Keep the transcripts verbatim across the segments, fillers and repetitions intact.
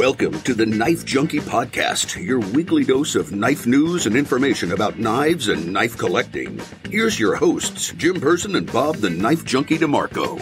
Welcome to the Knife Junkie Podcast, your weekly dose of knife news and information about knives and knife collecting. Here's your hosts, Jim Person and Bob the Knife Junkie DeMarco.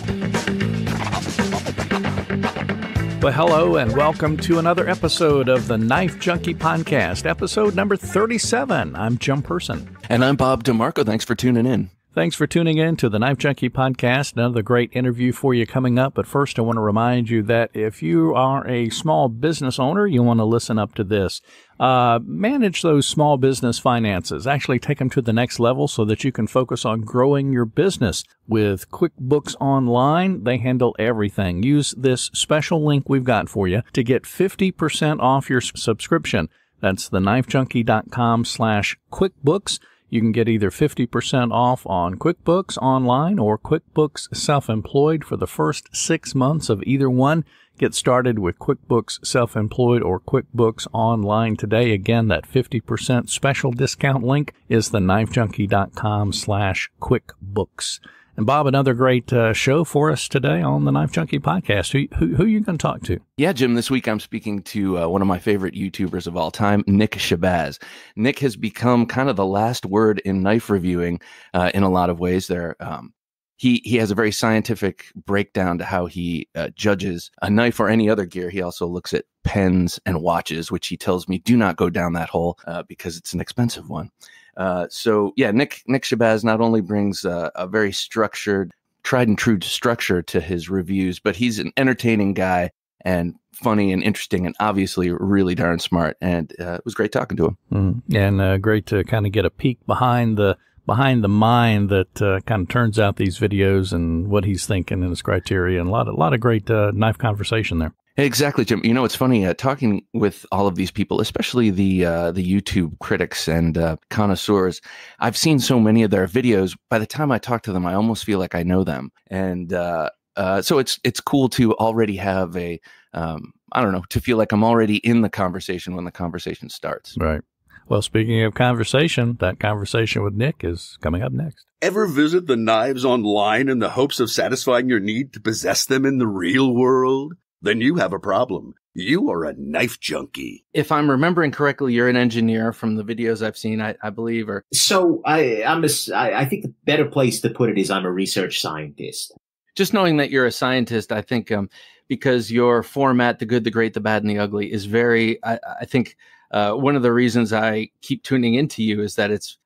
Well, hello and welcome to another episode of the Knife Junkie Podcast, episode number thirty-seven. I'm Jim Person. And I'm Bob DeMarco. Thanks for tuning in. Thanks for tuning in to the Knife Junkie Podcast. Another great interview for you coming up. But first, I want to remind you that if you are a small business owner, you want to listen up to this. Uh, manage those small business finances. Actually, take them to the next level so that you can focus on growing your business. With QuickBooks Online, they handle everything. Use this special link we've got for you to get fifty percent off your subscription. That's thenifejunkie.com slash QuickBooks. You can get either fifty percent off on QuickBooks Online or QuickBooks Self-Employed for the first six months of either one. Get started with QuickBooks Self-Employed or QuickBooks Online today. Again, that fifty percent special discount link is thenifejunkie.com slash QuickBooks. And Bob, another great uh, show for us today on the Knife Junkie Podcast. Who, who, who are you going to talk to? Yeah, Jim, this week I'm speaking to uh, one of my favorite YouTubers of all time, Nick Shabazz. Nick has become kind of the last word in knife reviewing uh, in a lot of ways. There, um, he, he has a very scientific breakdown to how he uh, judges a knife or any other gear. He also looks at pens and watches, which he tells me do not go down that hole uh, because it's an expensive one. Uh, so yeah, Nick, Nick Shabazz not only brings uh, a very structured, tried and true structure to his reviews, but he's an entertaining guy and funny and interesting and obviously really darn smart. And uh, it was great talking to him. Mm-hmm. And uh, great to kind of get a peek behind the behind the mind that uh, kind of turns out these videos and what he's thinking and his criteria, and a lot, a lot of great uh, knife conversation there. Exactly, Jim. You know, it's funny, uh, talking with all of these people, especially the uh, the YouTube critics and uh, connoisseurs, I've seen so many of their videos. By the time I talk to them, I almost feel like I know them. And uh, uh, so it's it's cool to already have a, um, I don't know, to feel like I'm already in the conversation when the conversation starts. Right. Well, speaking of conversation, that conversation with Nick is coming up next. Ever visit the knives online in the hopes of satisfying your need to possess them in the real world? Then you have a problem. You are a knife junkie. If I'm remembering correctly, you're an engineer from the videos I've seen, I, I believe. Or so I, I'm a, I, I think the better place to put it is I'm a research scientist. Just knowing that you're a scientist, I think, um, because your format, The Good, the Great, the Bad, and the Ugly, is very, I, I think uh, one of the reasons I keep tuning into you is that it's,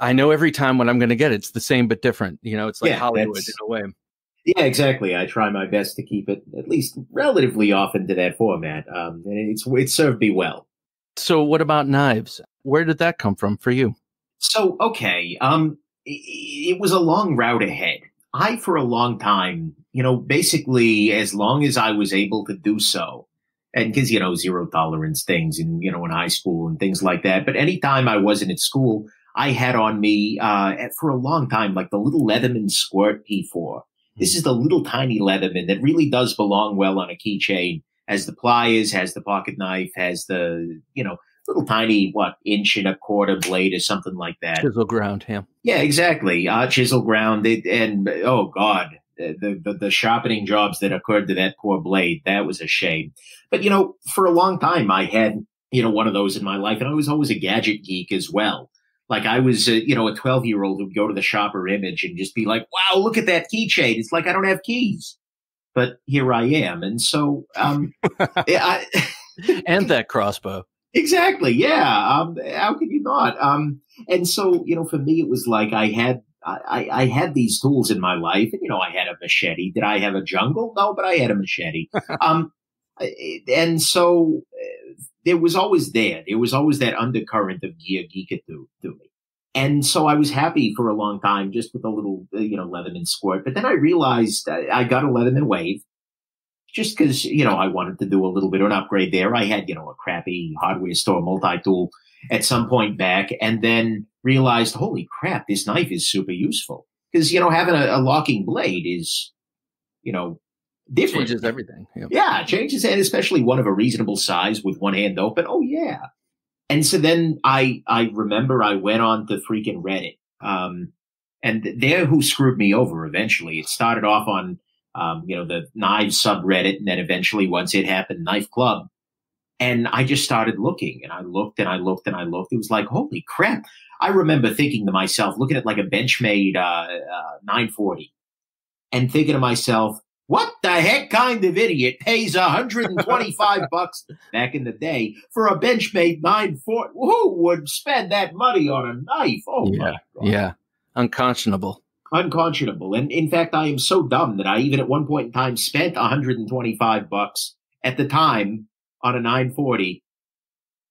I know every time what I'm going to get, it's the same but different. You know, it's like yeah, Hollywood in a way. Yeah, exactly. I try my best to keep it at least relatively often to that format, um, and it's it served me well. So what about knives? Where did that come from for you? So, okay, um, it, it was a long route ahead. I, for a long time, you know, basically as long as I was able to do so, and because, you know, zero tolerance things and, you know, in high school and things like that, but anytime I wasn't at school, I had on me uh, for a long time, like the little Leatherman Squirt P four. This is the little tiny Leatherman that really does belong well on a keychain, has the pliers, has the pocket knife, has the, you know, little tiny, what, inch and a quarter blade or something like that. Chisel ground, yeah. Yeah, exactly. Uh, chisel ground, it, and oh, God, the, the, the sharpening jobs that occurred to that poor blade, that was a shame. But, you know, for a long time I had, you know, one of those in my life, and I was always a gadget geek as well. Like I was, uh, you know, a twelve-year-old who'd go to the shop or Image and just be like, wow, look at that keychain. It's like I don't have keys. But here I am. And so um, – I And that crossbow. Exactly, yeah. Um, how could you not? Um, and so, you know, for me it was like I had I, I had these tools in my life. And, you know, I had a machete. Did I have a jungle? No, but I had a machete. um, and so – There was always there. There was always that undercurrent of gear geekitude to, to me. And so I was happy for a long time just with a little, you know, Leatherman Squirt. But then I realized I got a Leatherman Wave just because, you know, I wanted to do a little bit of an upgrade there. I had, you know, a crappy hardware store multi-tool at some point back and then realized, holy crap, this knife is super useful. Because, you know, having a, a locking blade is, you know, different. Changes everything. Yeah. yeah, changes, and especially one of a reasonable size with one hand open. Oh, yeah. And so then I I remember I went on to freaking Reddit, um, and there who screwed me over eventually. It started off on, um, you know, the knives subreddit, and then eventually once it happened, Knife Club. And I just started looking, and I looked and I looked and I looked. It was like, holy crap. I remember thinking to myself, looking at like a Benchmade nine forty and thinking to myself, what the heck kind of idiot pays one hundred twenty-five bucks back in the day for a Benchmade nine forty? Who would spend that money on a knife? Oh, yeah, my God. Yeah. Unconscionable. Unconscionable. And in fact, I am so dumb that I even at one point in time spent one hundred twenty-five bucks at the time on a nine forty.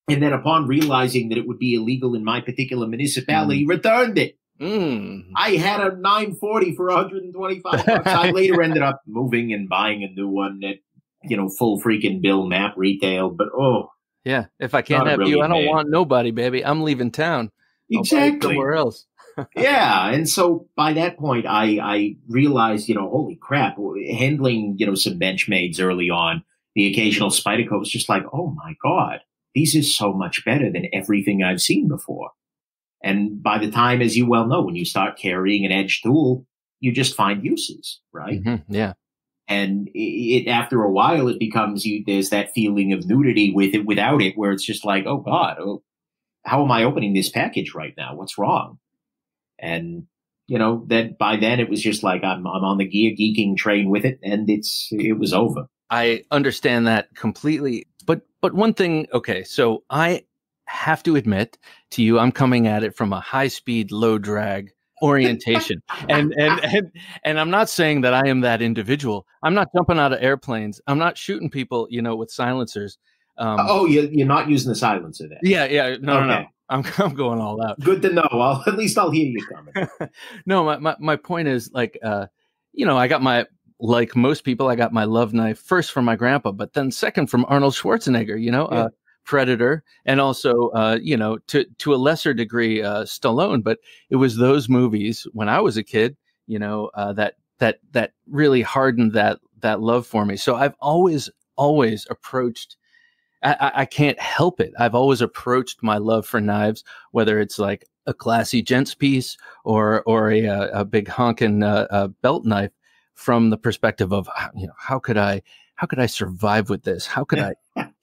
And then upon realizing that it would be illegal in my particular municipality, mm. returned it. Mm. I had a nine forty for one hundred twenty-five bucks. I later ended up moving and buying a new one at, you know, full freaking Bill Map retail. But, oh. Yeah. If I can't have really you, I don't bad. want nobody, baby. I'm leaving town. Exactly. I'll buy somewhere else. Yeah. And so by that point, I, I realized, you know, holy crap, handling, you know, some Benchmades early on, the occasional Spyderco was just like, oh my God, these is so much better than everything I've seen before. And by the time, as you well know, when you start carrying an edge tool, you just find uses, right? Mm-hmm, yeah. And it, after a while, it becomes, you, there's that feeling of nudity with it, without it, where it's just like, oh God, oh, how am I opening this package right now? What's wrong? And, you know, that by then it was just like, I'm, I'm on the gear geeking train with it, and it's, it was over. I understand that completely. But, but one thing, okay, so I have to admit to you, I'm coming at it from a high speed, low drag orientation. and, and, and, and I'm not saying that I am that individual. I'm not jumping out of airplanes. I'm not shooting people, you know, with silencers. Um, oh, you're not using the silencer then? Yeah. Yeah. No, okay. no, no. I'm, I'm going all out. Good to know. I'll, at least I'll hear you coming. No, my, my, my point is like, uh, you know, I got my, like most people, I got my love knife first from my grandpa, but then second from Arnold Schwarzenegger, you know, yeah. uh, Predator, and also, uh, you know, to, to a lesser degree, uh, Stallone. But it was those movies when I was a kid, you know, uh, that that that really hardened that that love for me. So I've always, always approached. I, I can't help it. I've always approached my love for knives, whether it's like a classy gents piece or or a, a big honkin' uh, uh, belt knife, from the perspective of, you know, how could I how could I survive with this? How could I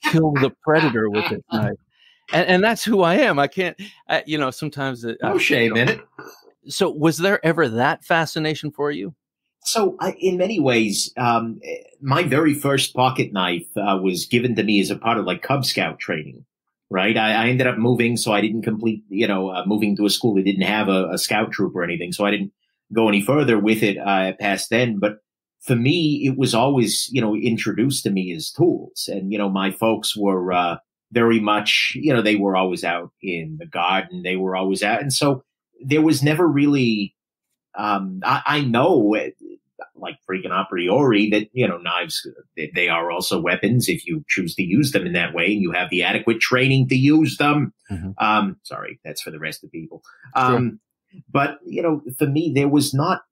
kill the predator with this knife? And, and that's who I am. I can't, I, you know, sometimes. It, no I, shame in it. So was there ever that fascination for you? So I, in many ways, um, my very first pocket knife uh, was given to me as a part of like Cub Scout training, right? I, I ended up moving, so I didn't complete, you know, uh, moving to a school that didn't have a, a scout troop or anything. So I didn't go any further with it uh, past then. But for me, it was always, you know, introduced to me as tools. And, you know, my folks were uh, very much, you know, they were always out in the garden. They were always out. And so there was never really, um, I, I know, like freaking a priori that, you know, knives, they are also weapons if you choose to use them in that way and you have the adequate training to use them. Mm-hmm. Um, sorry, that's for the rest of people. Um, sure. But, you know, for me, there was not,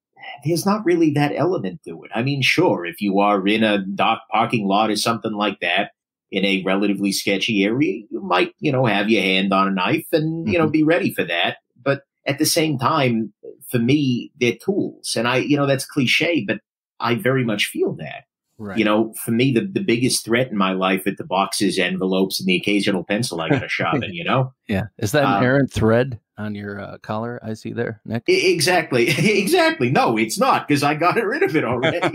there's not really that element to it. I mean, sure, if you are in a dock parking lot or something like that in a relatively sketchy area, you might, you know, have your hand on a knife and, you know, mm-hmm. be ready for that. But at the same time, for me, they're tools. And I, you know, that's cliche, but I very much feel that. Right. You know, for me, the, the biggest threat in my life are the boxes, envelopes, and the occasional pencil I got to shop in, you know? Yeah. Is that an um, errant thread on your uh, collar I see there, Nick? Exactly. Exactly. No, it's not, because I got rid of it already.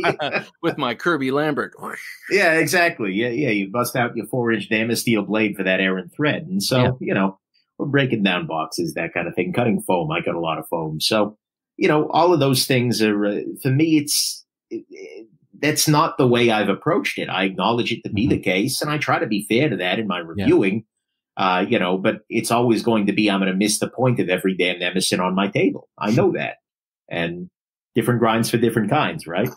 With my Kirby Lambert. Yeah, exactly. Yeah, yeah. You bust out your four-inch Damasteel blade for that errant thread. And so, yeah. you know, we're breaking down boxes, that kind of thing, cutting foam. I cut a lot of foam. So, you know, all of those things are, uh, for me, it's... It, it, that's not the way I've approached it. I acknowledge it to be mm-hmm. the case, and I try to be fair to that in my reviewing, yeah. uh, you know, but it's always going to be I'm going to miss the point of every damn Emerson on my table. I know that. And different grinds for different kinds, right?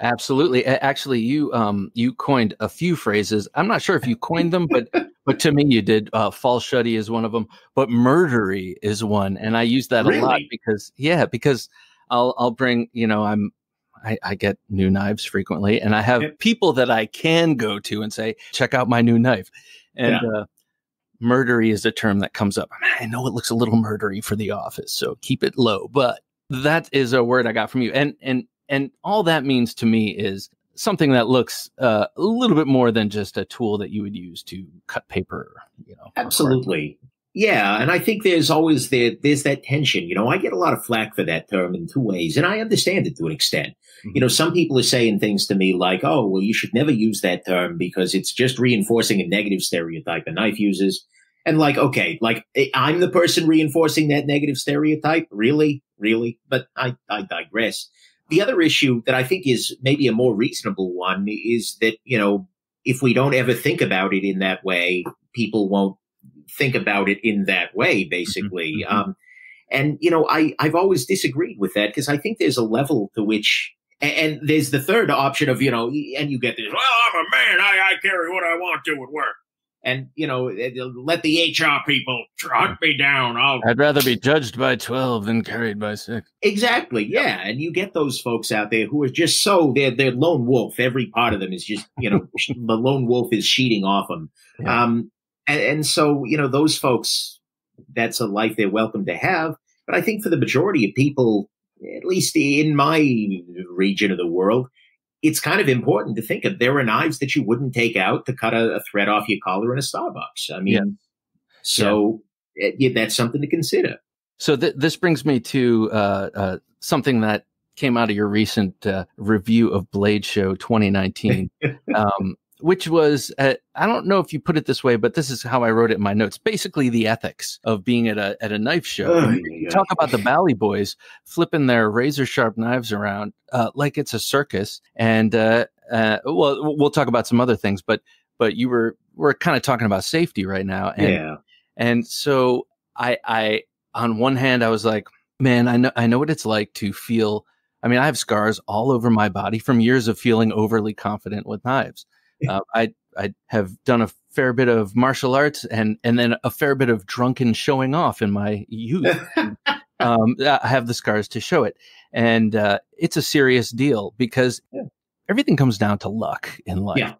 Absolutely. Actually, you um, you coined a few phrases. I'm not sure if you coined them, but but to me you did. Uh, false shuddy is one of them, but murdery is one. And I use that really? a lot because, yeah, because I'll, I'll bring, you know, I'm, I, I get new knives frequently, and I have people that I can go to and say, check out my new knife. And yeah. uh, murdery is a term that comes up. I mean, I know it looks a little murdery for the office, so keep it low. But that is a word I got from you. And, and, and all that means to me is something that looks uh, a little bit more than just a tool that you would use to cut paper, you know. Absolutely. Yeah. And I think there's always there, there's that tension. You know, I get a lot of flack for that term in two ways, and I understand it to an extent. Mm-hmm. You know, some people are saying things to me like, oh, well, you should never use that term because it's just reinforcing a negative stereotype a knife uses. And like, okay, like I'm the person reinforcing that negative stereotype. Really? Really? But I, I digress. The other issue that I think is maybe a more reasonable one is that, you know, if we don't ever think about it in that way, people won't think about it in that way, basically. Mm-hmm. um, and, you know, I, I've always disagreed with that because I think there's a level to which, and, and there's the third option of, you know, and you get this, well, I'm a man, I, I carry what I want to at work. And, you know, let the H R people hunt me down. I'll I'd rather be judged by twelve than carried by six. Exactly. Yeah. And you get those folks out there who are just so they're, they're lone wolf. Every part of them is just, you know, the lone wolf is sheeting off them. Yeah. Um, and, and so, you know, those folks, that's a life they're welcome to have. But I think for the majority of people, at least in my region of the world, it's kind of important to think of there are knives that you wouldn't take out to cut a, a thread off your collar in a Starbucks. I mean, yeah. so yeah. It, it, that's something to consider. So th this brings me to uh, uh, something that came out of your recent uh, review of Blade Show twenty nineteen, um, which was, uh, I don't know if you put it this way, but this is how I wrote it in my notes. Basically the ethics of being at a, at a knife show. Oh, yeah. Talk about the Bally boys flipping their razor sharp knives around uh, like it's a circus. And, uh, uh, well, we'll talk about some other things, but, but you were, we're kind of talking about safety right now. And, yeah. and so I, I, on one hand, I was like, man, I know, I know what it's like to feel, I mean, I have scars all over my body from years of feeling overly confident with knives. Uh, I, I have done a fair bit of martial arts and, and then a fair bit of drunken showing off in my youth. um, I have the scars to show it. And uh, it's a serious deal because yeah. everything comes down to luck in life yeah.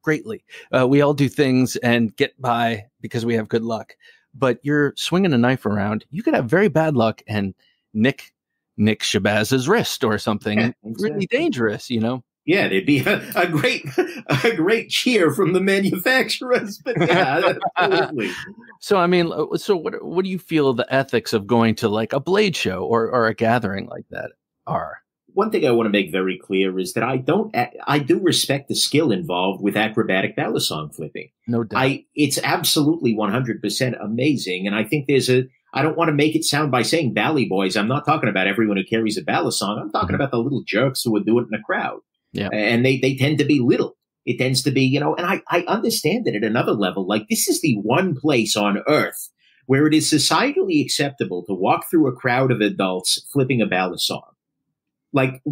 greatly. Uh, we all do things and get by because we have good luck. But you're swinging a knife around. You could have very bad luck and nick Nick Shabazz's wrist or something. Yeah, exactly. Really dangerous, you know. Yeah, there'd be a, a great, a great cheer from the manufacturers. But yeah, absolutely. So, I mean, so what? What do you feel the ethics of going to like a Blade show or or a gathering like that are? One thing I want to make very clear is that I don't, I do respect the skill involved with acrobatic balisong flipping. No doubt, I, it's absolutely one hundred percent amazing, and I think there's a. I don't want to make it sound by saying Bally boys. I'm not talking about everyone who carries a balisong. I'm talking mm-hmm. about the little jerks who would do it in a crowd. Yeah. And they, they tend to be little. It tends to be, you know, and I, I understand it at another level. Like this is the one place on earth where it is societally acceptable to walk through a crowd of adults flipping a balisong. Like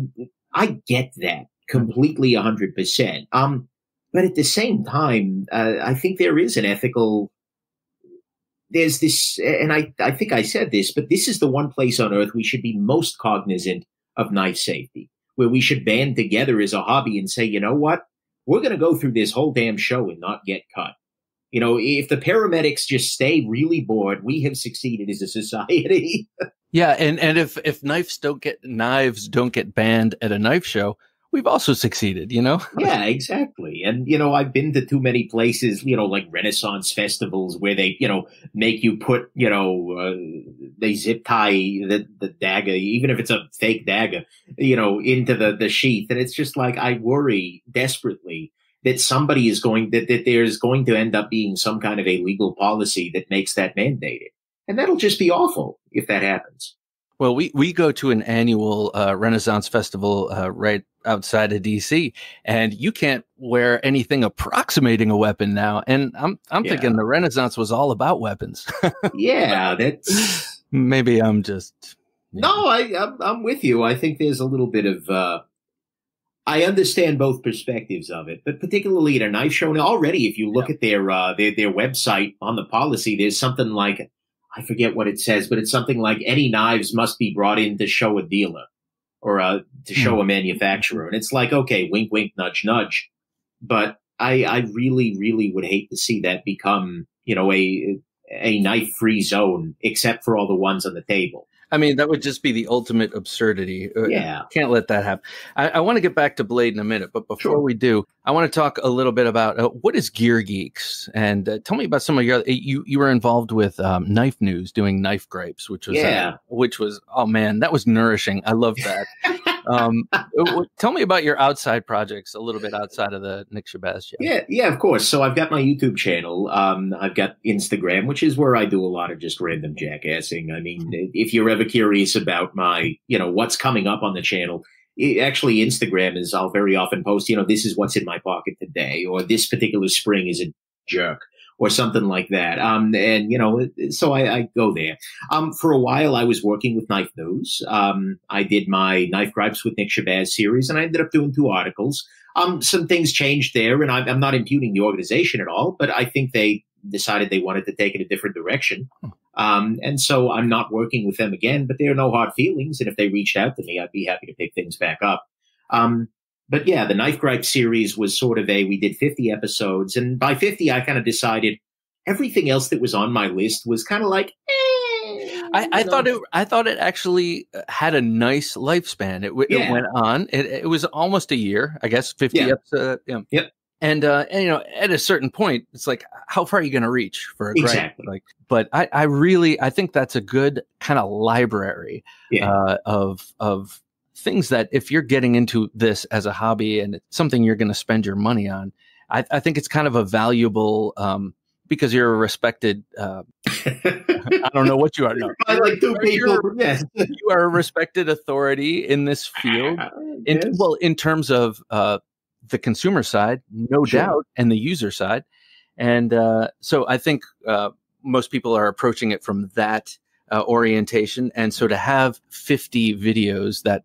I get that completely a hundred percent. Um, but at the same time, uh, I think there is an ethical, there's this, and I, I think I said this, but this is the one place on earth we should be most cognizant of knife safety. Where we should band together as a hobby and say, you know what, we're going to go through this whole damn show and not get cut. You know, if the paramedics just stay really bored, we have succeeded as a society. Yeah. And, and if, if knives don't get knives, don't get banned at a knife show, we've also succeeded, you know? Yeah, exactly. And, you know, I've been to too many places, you know, like Renaissance festivals where they, you know, make you put, you know, uh, they zip tie the, the dagger, even if it's a fake dagger, you know, into the, the sheath. And it's just like, I worry desperately that somebody is going, that, that there's going to end up being some kind of a legal policy that makes that mandated. And that'll just be awful if that happens. Well, we, we go to an annual uh, Renaissance Festival uh, right outside of D C, and you can't wear anything approximating a weapon now. And I'm I'm yeah. thinking the Renaissance was all about weapons. Yeah, that's maybe I'm just yeah. no. I I'm, I'm with you. I think there's a little bit of uh, I understand both perspectives of it, but particularly at a knife show. And already, if you look yeah. at their uh, their their website on the policy, there's something like. I forget what it says, but it's something like any knives must be brought in to show a dealer or uh, to show a manufacturer. And it's like, okay, wink, wink, nudge, nudge. But I, I really, really would hate to see that become, you know, a, a knife free zone, except for all the ones on the table. I mean, that would just be the ultimate absurdity. Yeah. Can't let that happen. I, I want to get back to Blade in a minute, but before sure. we do, I want to talk a little bit about uh, what is Gear Geeks? And uh, tell me about some of your, you, you were involved with um, Knife News doing knife gripes, which was, yeah. uh, which was, oh man, that was nourishing. I love that. um, tell me about your outside projects, a little bit outside of the Nick Shabazz show. Yeah, yeah, of course. So I've got my YouTube channel. Um, I've got Instagram, which is where I do a lot of just random jackassing. I mean, if you're ever curious about my, you know, what's coming up on the channel, it, actually Instagram is, I'll very often post, you know, this is what's in my pocket today, or this particular spring is a jerk, or something like that. Um, and, you know, so I, I go there. Um, for a while, I was working with Knife News. Um, I did my Knife Gripes with Nick Shabazz series, and I ended up doing two articles. Um, some things changed there, and I'm, I'm not imputing the organization at all, but I think they decided they wanted to take it a different direction. Um, and so I'm not working with them again, but there are no hard feelings. And if they reached out to me, I'd be happy to pick things back up. Um, But yeah, the Knife Gripe series was sort of a, we did fifty episodes, and by fifty, I kind of decided everything else that was on my list was kind of like, eh, I, I thought it, I thought it actually had a nice lifespan. It, yeah. it went on. It, it was almost a year, I guess, fifty yeah. episodes. Yeah. Yep. And, uh, and, you know, at a certain point, it's like, how far are you going to reach for a gripe? Exactly. Like, but I, I really, I think that's a good kind of library yeah. uh, of, of, things that if you're getting into this as a hobby and it's something you're going to spend your money on, I, I think it's kind of a valuable, um, because you're a respected, uh, I don't know what you are. No. I like two people. Yes. You are a respected authority in this field. In, yes. Well, in terms of, uh, the consumer side, no sure. doubt, and the user side. And, uh, so I think, uh, most people are approaching it from that, uh, orientation. And so to have fifty videos that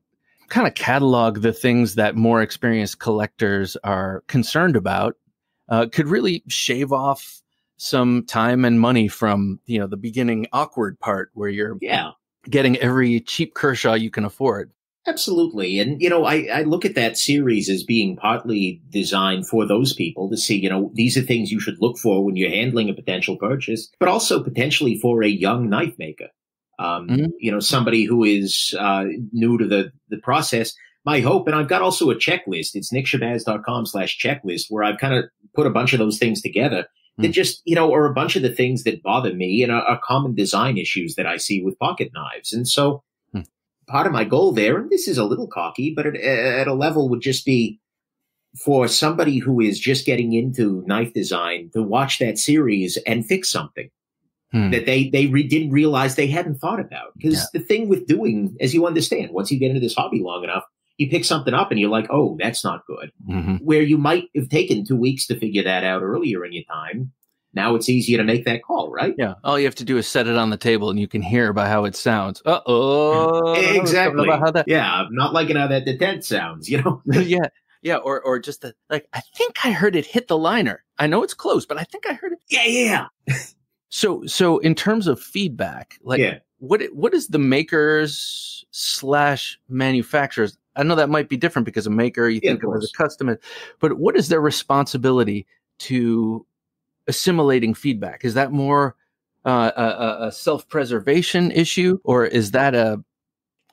kind of catalog the things that more experienced collectors are concerned about, uh, could really shave off some time and money from, you know, the beginning awkward part where you're yeah. getting every cheap Kershaw you can afford. Absolutely. And, you know, I, I look at that series as being partly designed for those people to see, you know, these are things you should look for when you're handling a potential purchase, but also potentially for a young knife maker. Um, mm-hmm. You know, somebody who is uh, new to the, the process, my hope, and I've got also a checklist. It's nick shabazz dot com slash checklist, where I've kind of put a bunch of those things together mm-hmm. that just, you know, are a bunch of the things that bother me and are, are common design issues that I see with pocket knives. And so mm-hmm. part of my goal there, and this is a little cocky, but at, at a level would just be for somebody who is just getting into knife design to watch that series and fix something. Hmm. That they, they re didn't realize they hadn't thought about. Because yeah. the thing with doing, as you understand, once you get into this hobby long enough, you pick something up and you're like, oh, that's not good. Mm-hmm. Where you might have taken two weeks to figure that out earlier in your time, now it's easier to make that call, right? Yeah. All you have to do is set it on the table and you can hear by how it sounds. Uh-oh. Exactly. About how that yeah, I'm not liking how that detent sounds, you know? yeah. Yeah, or or just the, like, I think I heard it hit the liner. I know it's close, but I think I heard it. Yeah, yeah. So, so in terms of feedback, like yeah. what, what is the makers slash manufacturers? I know that might be different because a maker, you yeah, think of as a customer, but what is their responsibility to assimilating feedback? Is that more uh, a, a self-preservation issue, or is that a,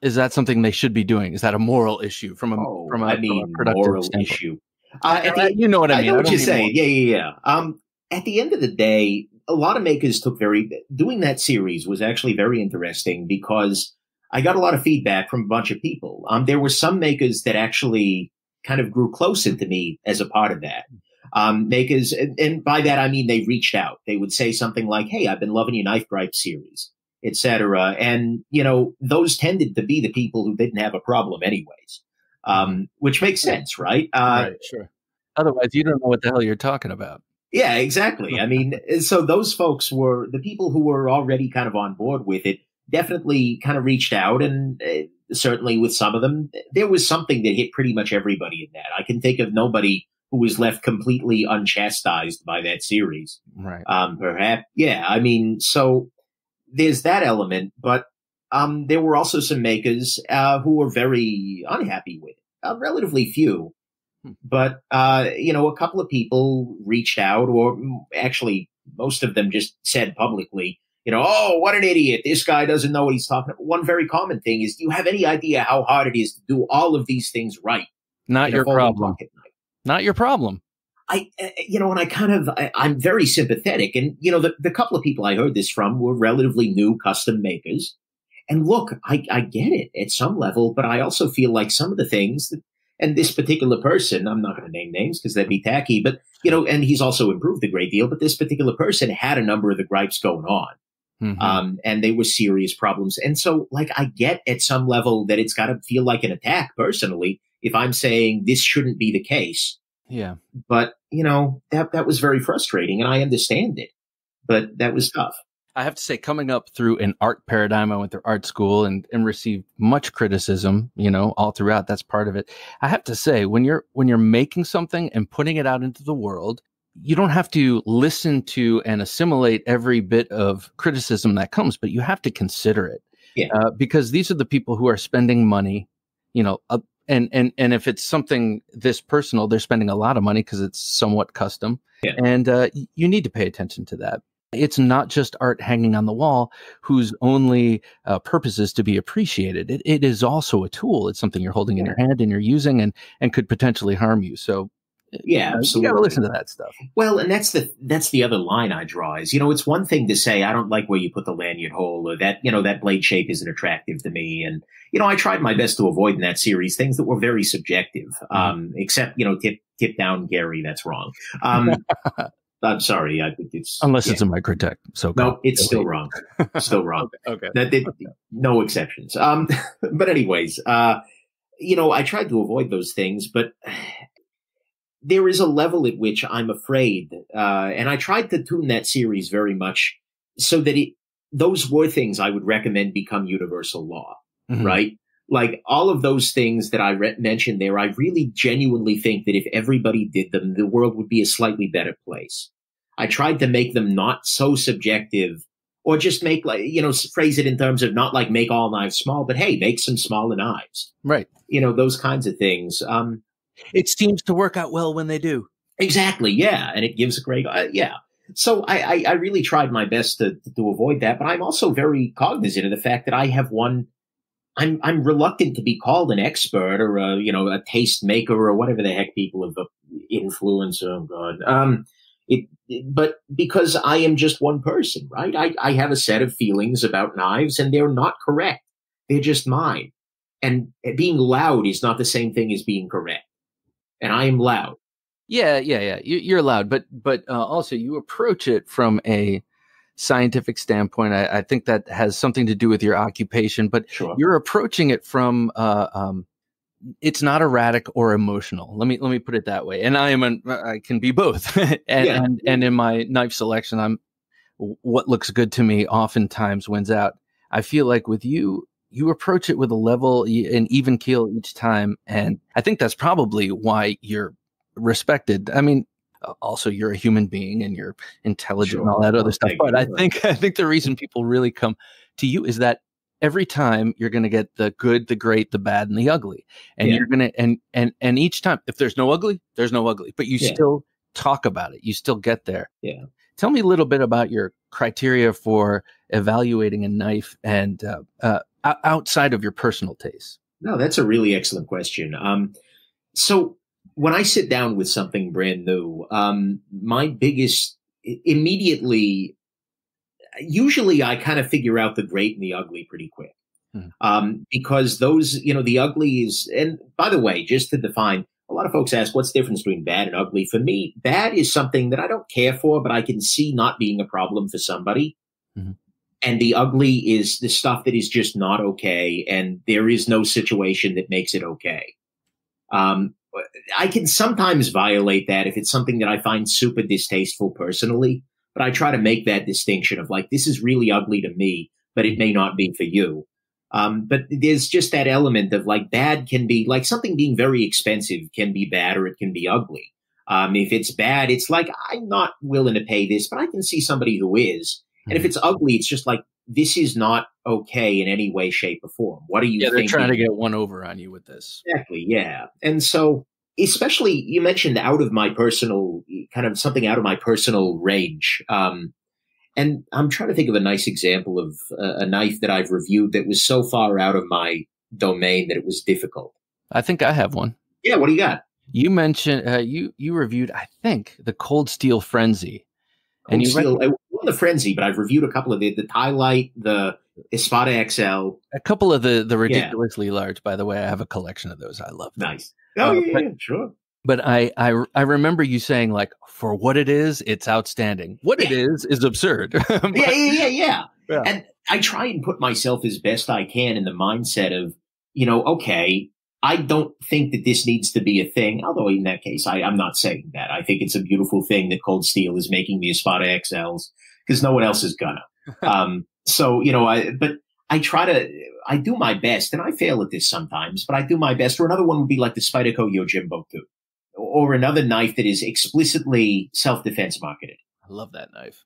is that something they should be doing? Is that a moral issue from a, oh, from, a I mean, from a productive moral standpoint? issue? Uh, I, I, you know what I mean? I know what you're saying. Yeah, yeah, yeah. Um, at the end of the day, a lot of makers took very – doing that series was actually very interesting because I got a lot of feedback from a bunch of people. Um, there were some makers that actually kind of grew closer to me as a part of that. Um, makers and, – and by that I mean they reached out. They would say something like, hey, I've been loving your Knife Gripe series, et cetera. And, you know, those tended to be the people who didn't have a problem anyways, um, which makes sense, right? Uh, right, sure. Otherwise, you don't know what the hell you're talking about. Yeah, exactly. I mean, so those folks were the people who were already kind of on board with it, definitely kind of reached out. And uh, certainly with some of them, there was something that hit pretty much everybody in that. I can think of nobody who was left completely unchastised by that series. Right. Um, perhaps. Yeah. I mean, so there's that element, but um, there were also some makers uh, who were very unhappy with it, uh, relatively few. But, uh, you know, a couple of people reached out, or actually most of them just said publicly, you know, oh, what an idiot, this guy doesn't know what he's talking about. One very common thing is, do you have any idea how hard it is to do all of these things right? Not your problem. Not your problem. I, you know, and I kind of, I, I'm very sympathetic. And, you know, the, the couple of people I heard this from were relatively new custom makers. And look, I, I get it at some level, but I also feel like some of the things that, and this particular person, I'm not going to name names because that'd be tacky, but, you know, and he's also improved a great deal, but this particular person had a number of the gripes going on. Mm-hmm. Um, and they were serious problems. And so, like, I get at some level that it's got to feel like an attack personally, if I'm saying this shouldn't be the case. Yeah. But, you know, that, that was very frustrating, and I understand it, but that was tough. I have to say, coming up through an art paradigm, I went through art school and, and received much criticism, you know, all throughout. That's part of it. I have to say, when you're, when you're making something and putting it out into the world, you don't have to listen to and assimilate every bit of criticism that comes, but you have to consider it. Yeah. Uh, because these are the people who are spending money, you know, a, And, and, and if it's something this personal, they're spending a lot of money because it's somewhat custom. Yeah. And uh, you need to pay attention to that. It's not just art hanging on the wall whose only uh, purpose is to be appreciated. It, it is also a tool. It's something you're holding in your hand and you're using and, and could potentially harm you. So yeah, you know, absolutely. You got to listen to that stuff. Well, and that's the, that's the other line I draw is, you know, it's one thing to say, I don't like where you put the lanyard hole, or that, you know, that blade shape isn't attractive to me. And, you know, I tried my best to avoid in that series things that were very subjective, um, except, you know, tip, tip down, Gary, that's wrong. Um, I'm sorry. I think it's, unless yeah. it's a microtech. So no, it's still wrong. Still wrong. Okay. That, that, okay. No exceptions. Um, but anyways, uh, you know, I tried to avoid those things, but there is a level at which I'm afraid, uh, and I tried to tune that series very much so that it, those were things I would recommend become universal law, mm-hmm. right? Like all of those things that I re mentioned there, I really genuinely think that if everybody did them, the world would be a slightly better place. I tried to make them not so subjective, or just make like, you know, phrase it in terms of not like make all knives small, but hey, make some smaller knives. Right. You know, those kinds of things. Um, It seems to work out well when they do. Exactly, yeah. And it gives a great, uh, yeah. So I, I, I really tried my best to, to avoid that, but I'm also very cognizant of the fact that I have one, I'm, I'm reluctant to be called an expert or a, you know, a taste maker or whatever the heck people have influenced. Oh God. Um, it, it, but because I am just one person, right? I, I have a set of feelings about knives and they're not correct. They're just mine. And being loud is not the same thing as being correct. And I am loud. Yeah, yeah, yeah. You, you're loud, but but uh, also you approach it from a scientific standpoint. I, I think that has something to do with your occupation, but sure. You're approaching it from uh, um, it's not erratic or emotional. Let me let me put it that way. And I am an, I can be both. and, yeah. and and in my knife selection, I'm what looks good to me oftentimes wins out. I feel like with you, you approach it with a level and even keel each time. And I think that's probably why you're respected. I mean, also you're a human being and you're intelligent sure. and all that other stuff. But I think, I think the reason people really come to you is that every time you're going to get the good, the great, the bad, and the ugly. And yeah. you're going to, and, and, and each time, if there's no ugly, there's no ugly, but you yeah. still talk about it. You still get there. Yeah. Tell me a little bit about your criteria for evaluating a knife and, uh, uh, outside of your personal taste? No, that's a really excellent question. Um, so when I sit down with something brand new, um, my biggest immediately, usually I kind of figure out the great and the ugly pretty quick. Hmm. Um, because those, you know, the ugly is, and by the way, just to define, a lot of folks ask, what's the difference between bad and ugly? For me, bad is something that I don't care for, but I can see not being a problem for somebody. Mm-hmm. And the ugly is the stuff that is just not okay, and there is no situation that makes it okay. Um, I can sometimes violate that if it's something that I find super distasteful personally, but I try to make that distinction of like, this is really ugly to me, but it may not be for you. Um, but there's just that element of like bad can be, like something being very expensive can be bad or it can be ugly. Um, if it's bad, it's like, I'm not willing to pay this, but I can see somebody who is. And if it's ugly, it's just like, this is not okay in any way, shape, or form. What are you yeah, thinking? They're trying to get one over on you with this. Exactly, yeah. And so, especially, you mentioned out of my personal, kind of something out of my personal range. Um, And I'm trying to think of a nice example of uh, a knife that I've reviewed that was so far out of my domain that it was difficult. I think I have one. Yeah, what do you got? You mentioned uh, you you reviewed, I think, the Cold Steel Frenzy. Cold and you Steel, read I won the Frenzy, but I've reviewed a couple of the the Tylite, the Espada X L, a couple of the the ridiculously yeah. large. By the way, I have a collection of those. I love them. Nice. Oh uh, yeah, but, yeah, sure. But I, I I remember you saying, like, for what it is, it's outstanding. What yeah. it is is absurd. but, yeah, yeah, yeah, yeah, yeah. And I try and put myself as best I can in the mindset of, you know, okay, I don't think that this needs to be a thing, although in that case, I, I'm not saying that. I think it's a beautiful thing that Cold Steel is making the Espada X Ls because no one else is gonna. um, so, you know, I, but I try to, I do my best, and I fail at this sometimes, but I do my best. Or another one would be like the Spyderco Yojimbo two, or another knife that is explicitly self-defense marketed. I love that knife.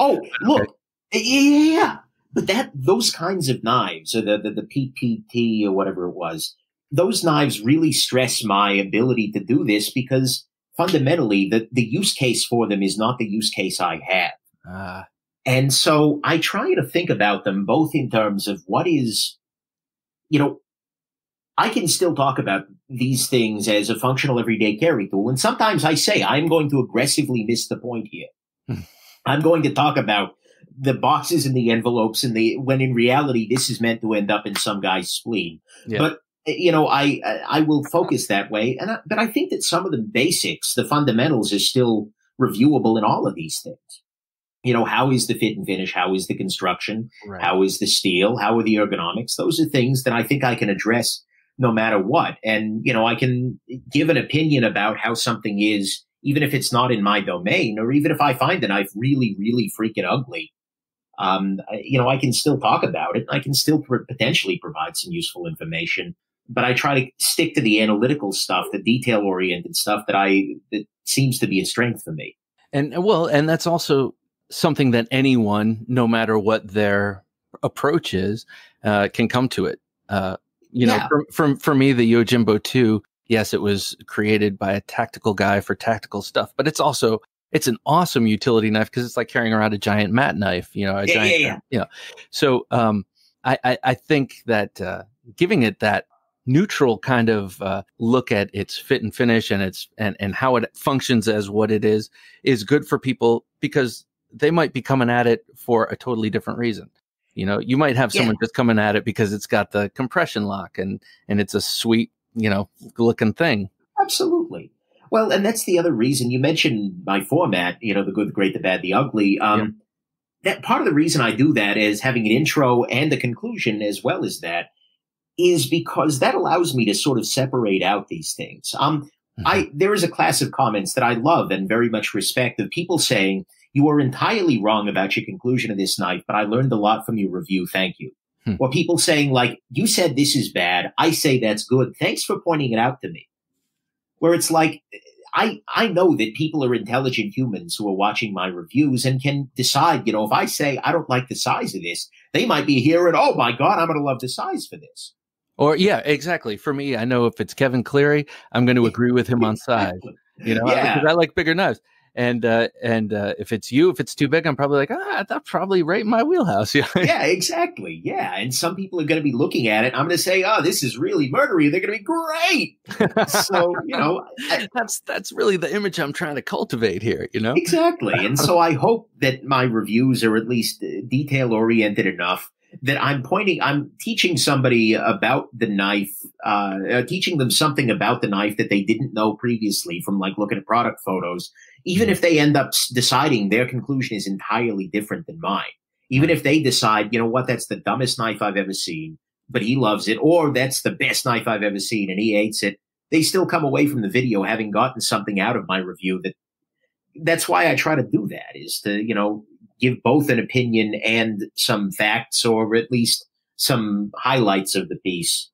oh, look, yeah, but that, those kinds of knives, or the, the, the P P T or whatever it was, those knives really stress my ability to do this because fundamentally the, the use case for them is not the use case I have. Uh, and so I try to think about them both in terms of what is, you know, I can still talk about these things as a functional everyday carry tool. And sometimes I say, I'm going to aggressively miss the point here. I'm going to talk about the boxes and the envelopes and the, when in reality, this is meant to end up in some guy's spleen. Yeah. But, you know, I I will focus that way, and I, but I think that some of the basics, the fundamentals, are still reviewable in all of these things. You know, how is the fit and finish? How is the construction? Right. How is the steel? How are the ergonomics? Those are things that I think I can address no matter what. And, you know, I can give an opinion about how something is, even if it's not in my domain, or even if I find the knife really, really freaking ugly. Um, you know, I can still talk about it. I can still pr- potentially provide some useful information. But I try to stick to the analytical stuff, the detail-oriented stuff that I that seems to be a strength for me. And well, and that's also something that anyone, no matter what their approach is, uh, can come to it. Uh, you yeah. know, for, for, for me, the Yojimbo two, yes, it was created by a tactical guy for tactical stuff, but it's also it's an awesome utility knife because it's like carrying around a giant mat knife. You know, a yeah, giant, yeah, yeah. You know. So um, I, I I think that uh, giving it that neutral kind of uh, look at its fit and finish and its and, and how it functions as what it is is good for people because they might be coming at it for a totally different reason. You know, you might have someone yeah. just coming at it because it's got the compression lock and and it's a sweet, you know, looking thing. Absolutely. Well, and that's the other reason you mentioned my format, you know, the good, the great, the bad, the ugly. Um, yeah. That part of the reason I do that is having an intro and a conclusion as well as that, is because that allows me to sort of separate out these things. Um, mm-hmm. I there is a class of comments that I love and very much respect of people saying, you are entirely wrong about your conclusion of this knife, but I learned a lot from your review. Thank you. Hmm. Or people saying, like, you said this is bad. I say that's good. Thanks for pointing it out to me. Where it's like, I, I know that people are intelligent humans who are watching my reviews and can decide, you know, if I say I don't like the size of this, they might be here and, oh, my God, I'm going to love the size for this. Or yeah, exactly. For me, I know if it's Kevin Cleary, I'm going to agree with him on size. You know, yeah. because I like bigger knives. And uh, and uh, if it's you, if it's too big, I'm probably like, ah, that's probably right in my wheelhouse. yeah, exactly. Yeah, and some people are going to be looking at it. I'm going to say, oh, this is really murdery. They're going to be great. So you know, I, that's that's really the image I'm trying to cultivate here. You know, exactly. And so I hope that my reviews are at least detail oriented enough that I'm pointing, I'm teaching somebody about the knife, uh, uh, teaching them something about the knife that they didn't know previously from like looking at product photos, even if they end up deciding their conclusion is entirely different than mine. Even if they decide, you know what, that's the dumbest knife I've ever seen, but he loves it, or that's the best knife I've ever seen and he hates it, they still come away from the video having gotten something out of my review. That that's why I try to do that, is to, you know, give both an opinion and some facts, or at least some highlights of the piece,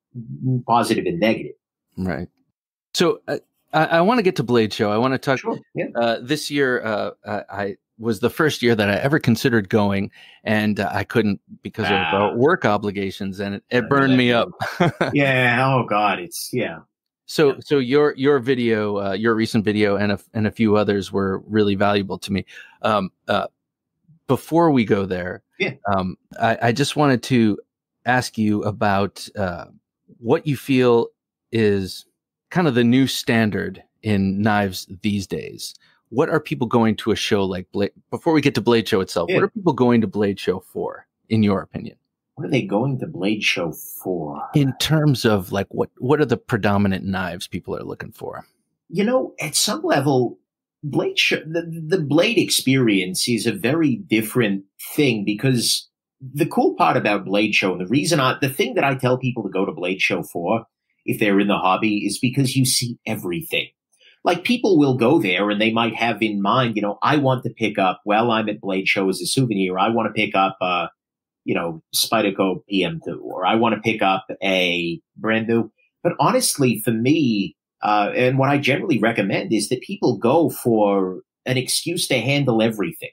positive and negative. Right. So uh, I, I want to get to Blade Show. I want to talk. Sure. Yeah. Uh, this year uh, I was the first year that I ever considered going, and uh, I couldn't because ah. of uh, work obligations, and it, it burned yeah. me up. yeah. Oh God. It's yeah. So, yeah. so your your video, uh, your recent video, and a and a few others were really valuable to me. Um, uh, before we go there, yeah. um, I, I just wanted to ask you about uh, what you feel is kind of the new standard in knives these days. What are people going to a show like Blade? Before we get to Blade Show itself, yeah. what are people going to Blade Show for, in your opinion? What are they going to Blade Show for? In terms of like what, what are the predominant knives people are looking for? You know, at some level, Blade Show, the, the Blade experience is a very different thing, because the cool part about Blade Show, and the reason I, the thing that I tell people to go to Blade Show for, if they're in the hobby, is because you see everything. Like, people will go there and they might have in mind, you know, I want to pick up, well, I'm at Blade Show as a souvenir, I want to pick up uh you know, Spyderco P M two, or I want to pick up a brand new. But honestly, for me, uh, and what I generally recommend is that people go for an excuse to handle everything.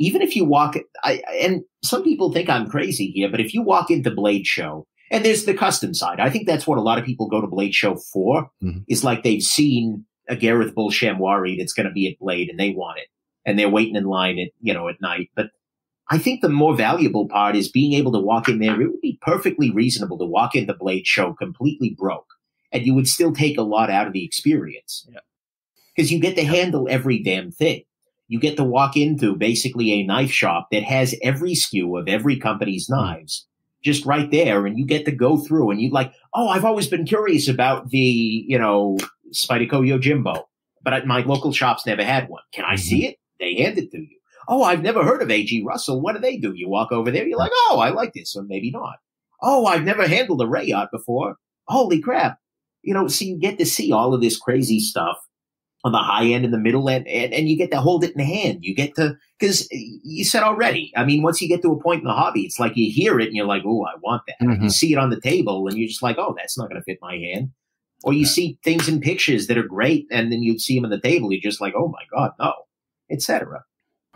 Even if you walk, I, and some people think I'm crazy here, but if you walk into Blade Show, and there's the custom side, I think that's what a lot of people go to Blade Show for, mm-hmm. is like they've seen a Gareth Bull Shamwari that's going to be at Blade and they want it, and they're waiting in line at, you know, at night. But I think the more valuable part is being able to walk in there. It would be perfectly reasonable to walk in the Blade Show completely broke, and you would still take a lot out of the experience, because yeah. you get to handle every damn thing. You get to walk into basically a knife shop that has every S K U of every company's knives just right there, and you get to go through, and you like, oh, I've always been curious about the, you know, Spyderco Yojimbo, but my local shop's never had one. Can I see it? They hand it to you. Oh, I've never heard of A G Russell. What do they do? You walk over there, you're like, oh, I like this, or maybe not. Oh, I've never handled a Rayot before. Holy crap. You know, so you get to see all of this crazy stuff on the high end and the middle end, and, and you get to hold it in hand. You get to, because you said already, I mean, once you get to a point in the hobby, it's like you hear it and you're like, oh, I want that. Mm-hmm. You see it on the table and you're just like, oh, that's not going to fit my hand. Or you yeah. see things in pictures that are great, and then you'd see them on the table. You're just like, oh, my God, no, et cetera.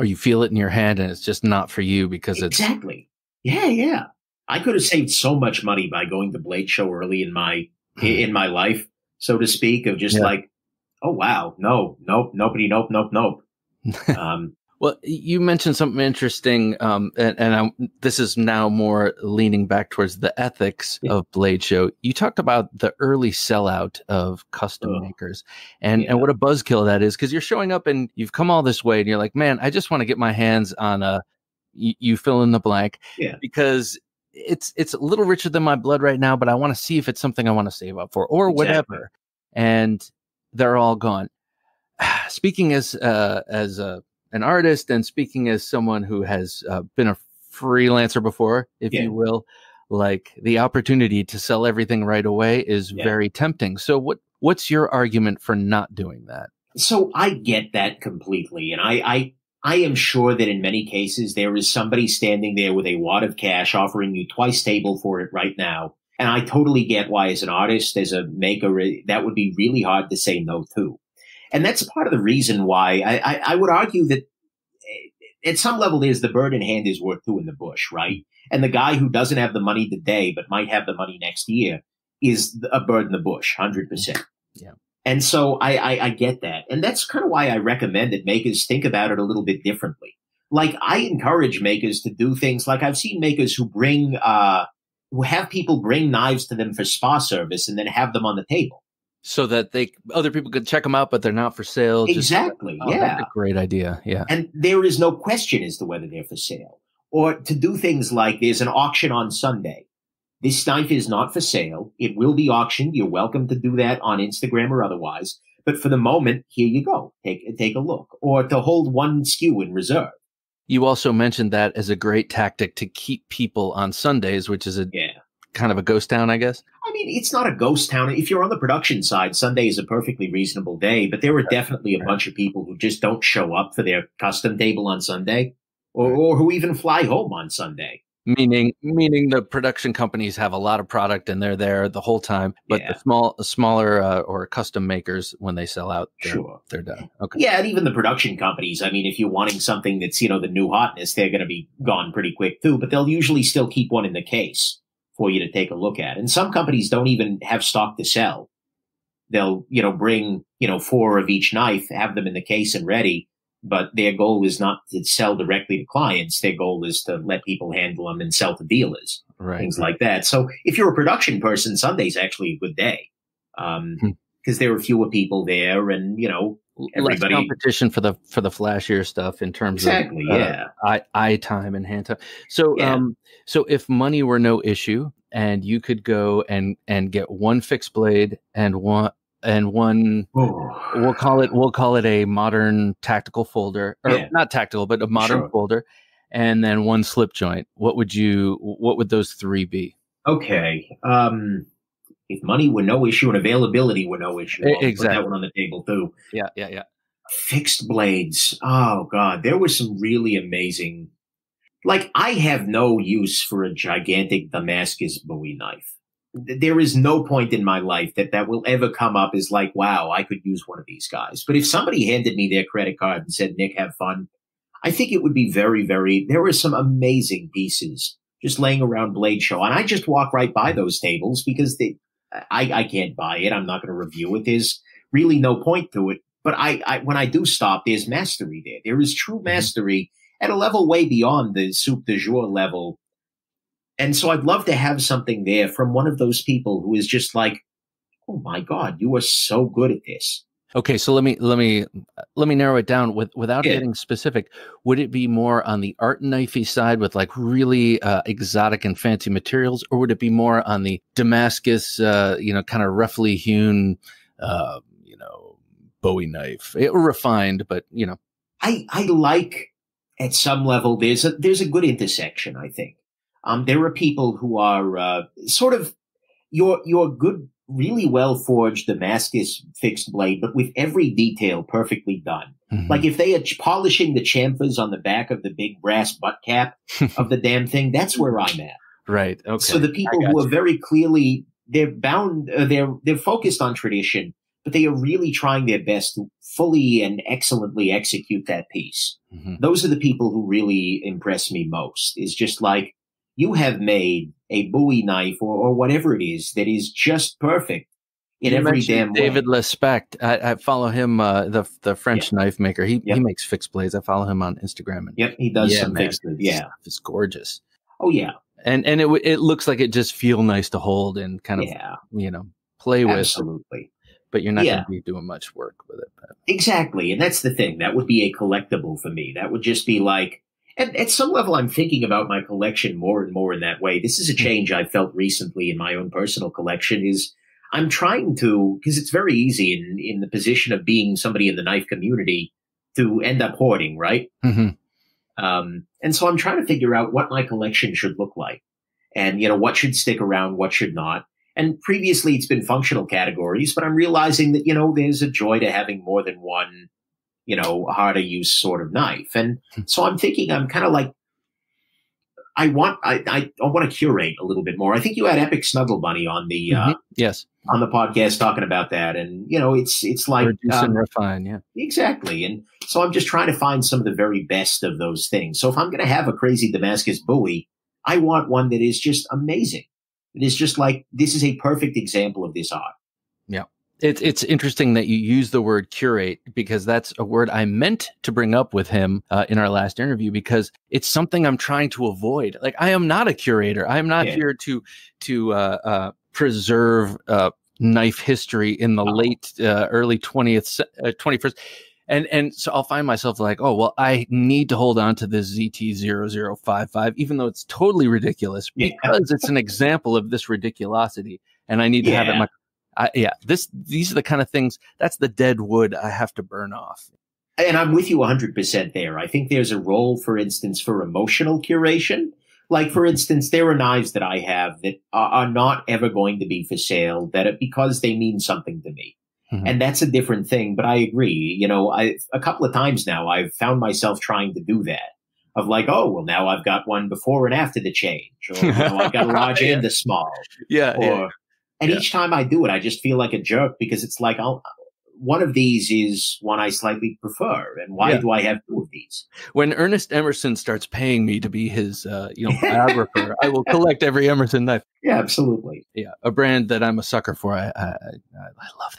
Or you feel it in your hand and it's just not for you because it's... Exactly. Yeah, yeah. I could have saved so much money by going to Blade Show early in my in my life, so to speak, of just yeah. like, oh, wow, no, nope, nobody, nope, nope, nope. Um, well, you mentioned something interesting, um, and, and I'm, this is now more leaning back towards the ethics yeah. of Blade Show. You talked about the early sellout of custom oh. makers, and, yeah. and what a buzzkill that is, because you're showing up and you've come all this way, and you're like, man, I just want to get my hands on a, you, you fill in the blank, yeah. because it's, it's a little richer than my blood right now, but I want to see if it's something I want to save up for, or exactly. whatever. And they're all gone. Speaking as uh, as a, an artist, and speaking as someone who has uh, been a freelancer before, if yeah. you will, like, the opportunity to sell everything right away is yeah. very tempting. So what what's your argument for not doing that? So I get that completely. And I, I, I am sure that in many cases there is somebody standing there with a wad of cash offering you twice table for it right now. And I totally get why, as an artist, as a maker, that would be really hard to say no to. And that's part of the reason why I, I, I would argue that at some level there's the bird in hand is worth two in the bush, right? And the guy who doesn't have the money today but might have the money next year is a bird in the bush, one hundred percent. Yeah. And so I, I, I get that. And that's kind of why I recommend that makers think about it a little bit differently. Like, I encourage makers to do things like, I've seen makers who bring, uh, who have people bring knives to them for spa service and then have them on the table, so that they other people could check them out, but they're not for sale. Exactly. Just, oh, yeah. That's a great idea. Yeah. And there is no question as to whether they're for sale. Or to do things like, there's an auction on Sunday. This knife is not for sale. It will be auctioned. You're welcome to do that on Instagram or otherwise. But for the moment, here you go. Take, take a look. Or to hold one S K U in reserve. You also mentioned that as a great tactic to keep people on Sundays, which is a yeah. kind of a ghost town, I guess. I mean, it's not a ghost town. If you're on the production side, Sunday is a perfectly reasonable day, but there are definitely a bunch of people who just don't show up for their custom table on Sunday, or, or who even fly home on Sunday. Meaning, meaning the production companies have a lot of product and they're there the whole time, but yeah. the small, smaller uh, or custom makers, when they sell out, they're, sure. they're done. Okay. Yeah, and even the production companies. I mean, if you're wanting something that's, you know, the new hotness, they're going to be gone pretty quick too, but they'll usually still keep one in the case for you to take a look at. And some companies don't even have stock to sell. They'll, you know, bring, you know, four of each knife, have them in the case and ready, but their goal is not to sell directly to clients. Their goal is to let people handle them and sell to dealers, right. things like that. So if you're a production person, Sunday's actually a good day because um, there are fewer people there, and you know everybody less competition for the for the flashier stuff in terms exactly, of uh, yeah eye, eye time and hand time. So yeah. um, so if money were no issue and you could go and and get one fixed blade and one. And one, Ooh. we'll call it, we'll call it a modern tactical folder, or yeah. not tactical, but a modern sure. folder, and then one slip joint. What would you, what would those three be? Okay. Um, if money were no issue and availability were no issue, I'll exactly. put that one on the table too. Yeah, yeah, yeah. Fixed blades. Oh God, there were some really amazing. Like I have no use for a gigantic Damascus Bowie knife. There is no point in my life that that will ever come up as like, wow, I could use one of these guys. But if somebody handed me their credit card and said, Nick, have fun, I think it would be very, very, there were some amazing pieces just laying around Blade Show. And I just walk right by those tables because they, I, I can't buy it. I'm not going to review it. There's really no point to it. But I, I, when I do stop, there's mastery there. There is true mastery at a level way beyond the soup du jour level. And so I'd love to have something there from one of those people who is just like, oh my God, you are so good at this. Okay. So let me, let me, let me narrow it down with, without yeah. getting specific. Would it be more on the art knifey side with like really uh, exotic and fancy materials, or would it be more on the Damascus, uh, you know, kind of roughly hewn, uh, you know, Bowie knife, it, refined, but you know, I, I like at some level, there's a, there's a good intersection, I think. Um, there are people who are uh, sort of your your good, really well forged Damascus fixed blade, but with every detail perfectly done. Mm-hmm. Like if they are polishing the chamfers on the back of the big brass butt cap of the damn thing, that's where I'm at. Right. Okay. So the people who you. are very clearly they're bound, uh, they're they're focused on tradition, but they are really trying their best to fully and excellently execute that piece. Mm-hmm. Those are the people who really impress me most. It's just like, you have made a Bowie knife or, or whatever it is that is just perfect in you every damn way. David Lespect, I, I follow him, uh, the the French yeah. knife maker. He yep. he makes fixed blades. I follow him on Instagram. And yep, he does yeah, some fixed blades. Yeah, it's gorgeous. Oh yeah, and and it it looks like it just feel nice to hold and kind of yeah. you know play with. Absolutely, but you're not yeah. going to be doing much work with it. But. Exactly, and that's the thing. That would be a collectible for me. That would just be like. And at some level, I'm thinking about my collection more and more in that way. This is a change I felt recently in my own personal collection is I'm trying to, because it's very easy in, in the position of being somebody in the knife community to end up hoarding, right? Mm-hmm. um, and so I'm trying to figure out what my collection should look like and, you know, what should stick around, what should not. And previously, it's been functional categories, but I'm realizing that, you know, there's a joy to having more than one you know, harder use sort of knife. And so I'm thinking, I'm kind of like, I want, I, I, I want to curate a little bit more. I think you had Epic Snuggle Bunny on the, mm-hmm. uh, yes, on the podcast talking about that. And, you know, it's, it's like, reduce um, and refine, yeah, exactly. And so I'm just trying to find some of the very best of those things. So if I'm going to have a crazy Damascus Bowie, I want one that is just amazing. It is just like, this is a perfect example of this art. Yeah. It's it's interesting that you use the word curate, because that's a word I meant to bring up with him uh, in our last interview, because it's something I'm trying to avoid. Like, I am not a curator. I am not yeah. here to to uh, uh, preserve uh, knife history in the oh. late uh, early twentieth uh, twenty-first. And and so I'll find myself like, oh, well, I need to hold on to this Z T zero zero five five, even though it's totally ridiculous, because yeah. it's an example of this ridiculosity, and I need to yeah. have it in my I, yeah, this these are the kind of things, that's the dead wood I have to burn off. And I'm with you one hundred percent there. I think there's a role, for instance, for emotional curation. Like, for instance, there are knives that I have that are, are not ever going to be for sale that are, because they mean something to me. Mm-hmm. And that's a different thing, but I agree. You know, I, a couple of times now I've found myself trying to do that. Of like, oh, well, now I've got one before and after the change. Or you know, I've got a large yeah. and a small. Yeah, or, yeah. And yeah. each time I do it, I just feel like a jerk, because it's like, I'll, one of these is one I slightly prefer. And why yeah. do I have two of these? When Ernest Emerson starts paying me to be his uh, you know, biographer, I will collect every Emerson knife. Yeah, absolutely. Yeah, a brand that I'm a sucker for. I I, I love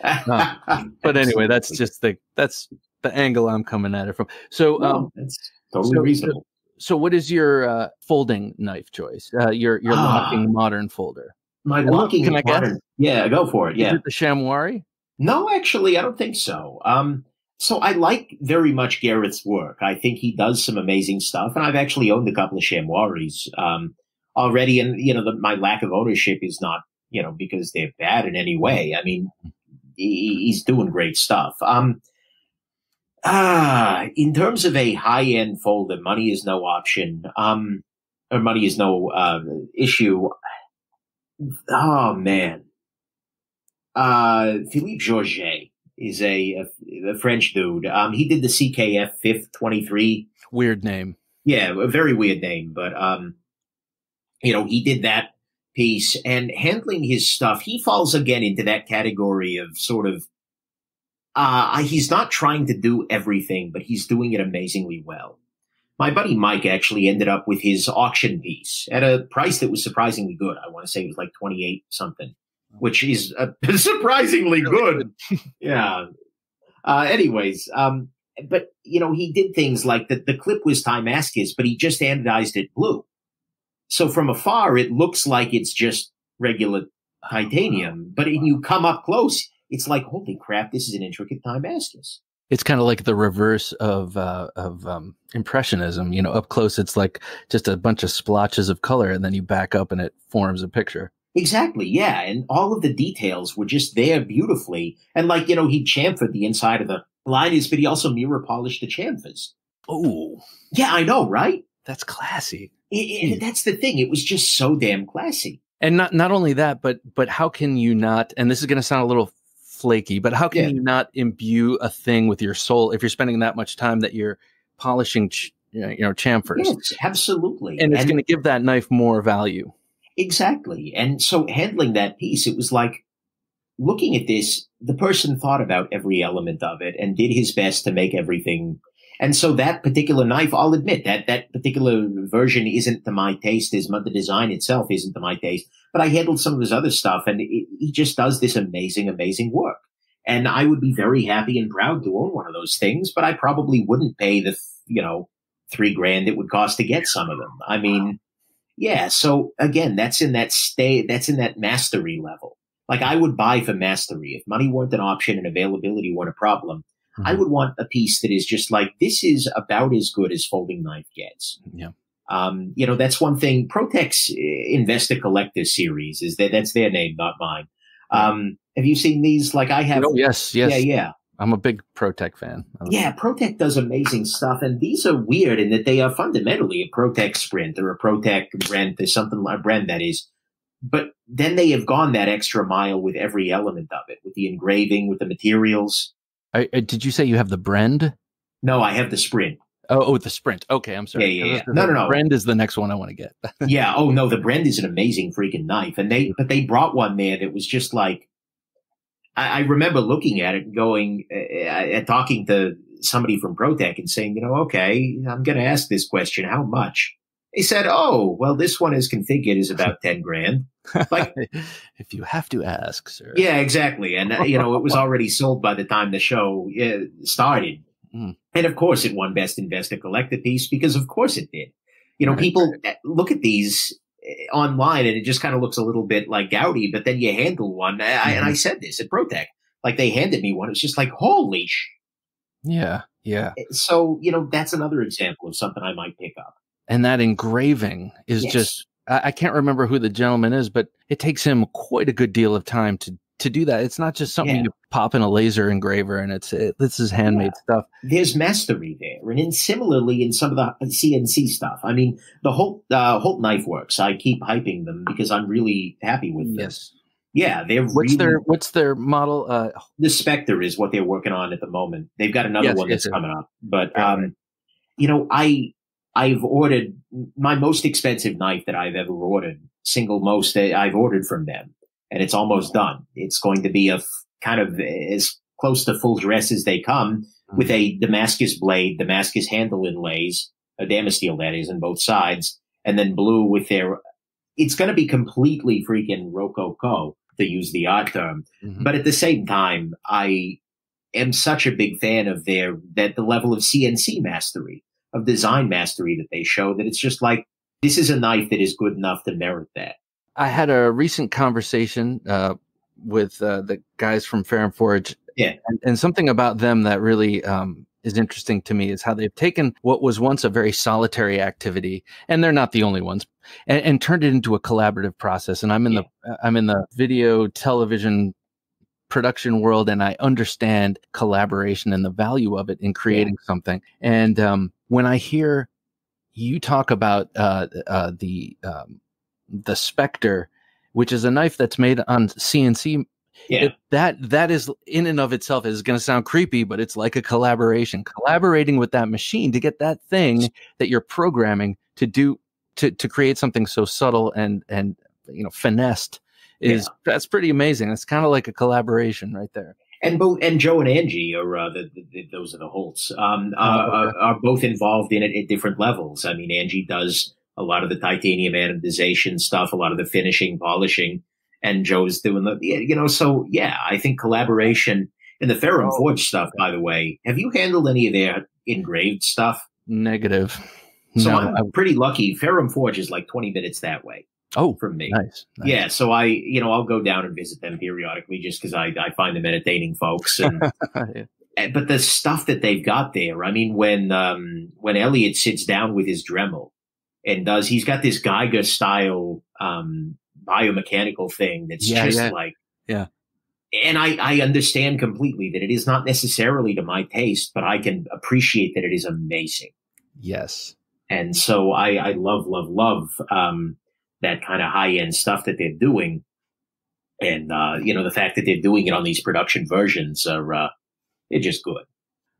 that wave. Um, but anyway, that's just the, that's the angle I'm coming at it from. So no, um, it's totally so, reasonable. So, so what is your uh, folding knife choice? Uh, your your ah, locking modern folder. My locking Can I modern. Guess? Yeah, go for it. Yeah. Is it the Shamwari? No, actually, I don't think so. Um, so I like very much Garrett's work. I think he does some amazing stuff, and I've actually owned a couple of Shamwaris um, already. And you know, the, my lack of ownership is not, you know, because they're bad in any way. I mean, he, he's doing great stuff. Um, ah, in terms of a high-end folder, money is no option, um, or money is no uh, issue. Oh man. Uh, Philippe Georget is a, a, a French dude. Um, he did the C K F five twenty-three. Weird name. Yeah, a very weird name. But, um, you know, he did that piece. And handling his stuff, he falls again into that category of sort of, uh, he's not trying to do everything, but he's doing it amazingly well. My buddy Mike actually ended up with his auction piece at a price that was surprisingly good. I want to say it was like twenty-eight something. Which is uh, surprisingly good. Yeah. Uh, anyways, um, but, you know, he did things like the, the clip was Timascus, but he just anodized it blue. So from afar, it looks like it's just regular titanium. But when you come up close, it's like, holy crap, this is an intricate Timascus. It's kind of like the reverse of uh, of um, Impressionism. You know, up close, it's like just a bunch of splotches of color, and then you back up and it forms a picture. Exactly, yeah, and all of the details were just there beautifully. And like, you know, he chamfered the inside of the liners, but he also mirror polished the chamfers. Oh. Yeah, I know, right? That's classy. It, it, that's the thing. It was just so damn classy. And not not only that, but but how can you not, and this is going to sound a little flaky, but how can yeah. you not imbue a thing with your soul if you're spending that much time that you're polishing, ch you know, chamfers? Yes, absolutely. And it's and going to give that knife more value. Exactly. And so handling that piece, it was like looking at this, the person thought about every element of it and did his best to make everything. And so that particular knife, I'll admit that that particular version isn't to my taste. His, the design itself isn't to my taste, but I handled some of his other stuff and it, he just does this amazing, amazing work. And I would be very happy and proud to own one of those things, but I probably wouldn't pay the, you know, three grand it would cost to get some of them. I mean, yeah, so again, that's in that stay, that's in that mastery level. Like I would buy for mastery. If money weren't an option and availability weren't a problem, mm-hmm. I would want a piece that is just like, this is about as good as folding knife gets. Yeah. Um, you know, that's one thing. Pro-Tech's Investor Collector series is that that's their name, not mine. Um, have you seen these? Like I have. Oh, yes, yes. Yeah, yeah. I'm a big Pro-Tech fan. Yeah, Pro-Tech does amazing stuff, and these are weird in that they are fundamentally a Pro-Tech Sprint or a Pro-Tech Brend, or something like Brend that is. But then they have gone that extra mile with every element of it, with the engraving, with the materials. I, I, did you say you have the Brend? No, I have the Sprint. Oh, oh, the Sprint. Okay, I'm sorry. Yeah, yeah, yeah. No, no, no. Brend is the next one I want to get. Yeah. Oh no, the Brend is an amazing freaking knife, and they but they brought one there that was just like. I remember looking at it and going uh, talking to somebody from Pro-Tech and saying, you know, okay, I'm going to ask this question. How much? He said, oh, well, this one is configured is about ten grand. Like, if you have to ask, sir. Yeah, exactly. And, uh, you know, it was already sold by the time the show uh, started. Mm. And, of course, it won Best Investor Collector Piece because, of course, it did. You know, right. People look at these online and it just kind of looks a little bit like gaudy, but then you handle one. I, mm-hmm. And I said this at Pro-Tech, like they handed me one. It's just like, holy sh. Yeah. Yeah. So, you know, that's another example of something I might pick up. And that engraving is yes. just, I, I can't remember who the gentleman is, but it takes him quite a good deal of time to, to do that. It's not just something yeah. you pop in a laser engraver and it's, it, this is handmade yeah. stuff. There's mastery there. And then similarly in some of the C N C stuff, I mean, the Holt, uh, Holt Knife Works, I keep hyping them because I'm really happy with them. Yes. Yeah. They're what's really, their, what's their model? Uh, the Spectre is what they're working on at the moment. They've got another yes, one yes, that's yes. coming up, but, um, right. you know, I, I've ordered my most expensive knife that I've ever ordered, single most I've ordered from them. And it's almost done. It's going to be a kind of as close to full dress as they come with a Damascus blade, Damascus handle inlays, a Damasteel that is on both sides, and then blue with their, it's going to be completely freaking rococo to use the odd term. Mm-hmm. But at the same time, I am such a big fan of their, that the level of C N C mastery, of design mastery that they show, that it's just like, this is a knife that is good enough to merit that. I had a recent conversation uh, with uh, the guys from Fair and Forge. Yeah. And, and something about them that really um, is interesting to me is how they've taken what was once a very solitary activity, and they're not the only ones, and, and turned it into a collaborative process. And I'm in yeah. the I'm in the video television production world, and I understand collaboration and the value of it in creating yeah. something. And um, when I hear you talk about uh, uh, the um, the Spectre, which is a knife that's made on C N C. Yeah. It, that that is in and of itself is going to sound creepy, but it's like a collaboration, collaborating with that machine to get that thing that you're programming to do, to to create something so subtle and and you know finessed is yeah. that's pretty amazing. It's kind of like a collaboration right there. And both and Joe and Angie are uh, the, the, those are the Holts um, oh, are, okay. are both involved in it at different levels. I mean, Angie does a lot of the titanium anodization stuff, a lot of the finishing, polishing. And Joe's doing the, you know, so yeah, I think collaboration and the Fair and Forge stuff, by the way, have you handled any of their engraved stuff? Negative. So no, I'm, I'm pretty lucky. Fair and Forge is like twenty minutes that way. Oh, from me. Nice, nice. Yeah. So I, you know, I'll go down and visit them periodically just because I, I find them entertaining folks. And, yeah. and, but the stuff that they've got there, I mean, when, um, when Elliot sits down with his Dremel and does, he's got this Geiger style, um, biomechanical thing that's yeah, just yeah. like yeah and I, I understand completely that it is not necessarily to my taste, but I can appreciate that it is amazing. Yes. And so I, I love love love um that kind of high-end stuff that they're doing, and uh you know the fact that they're doing it on these production versions are uh they're just good.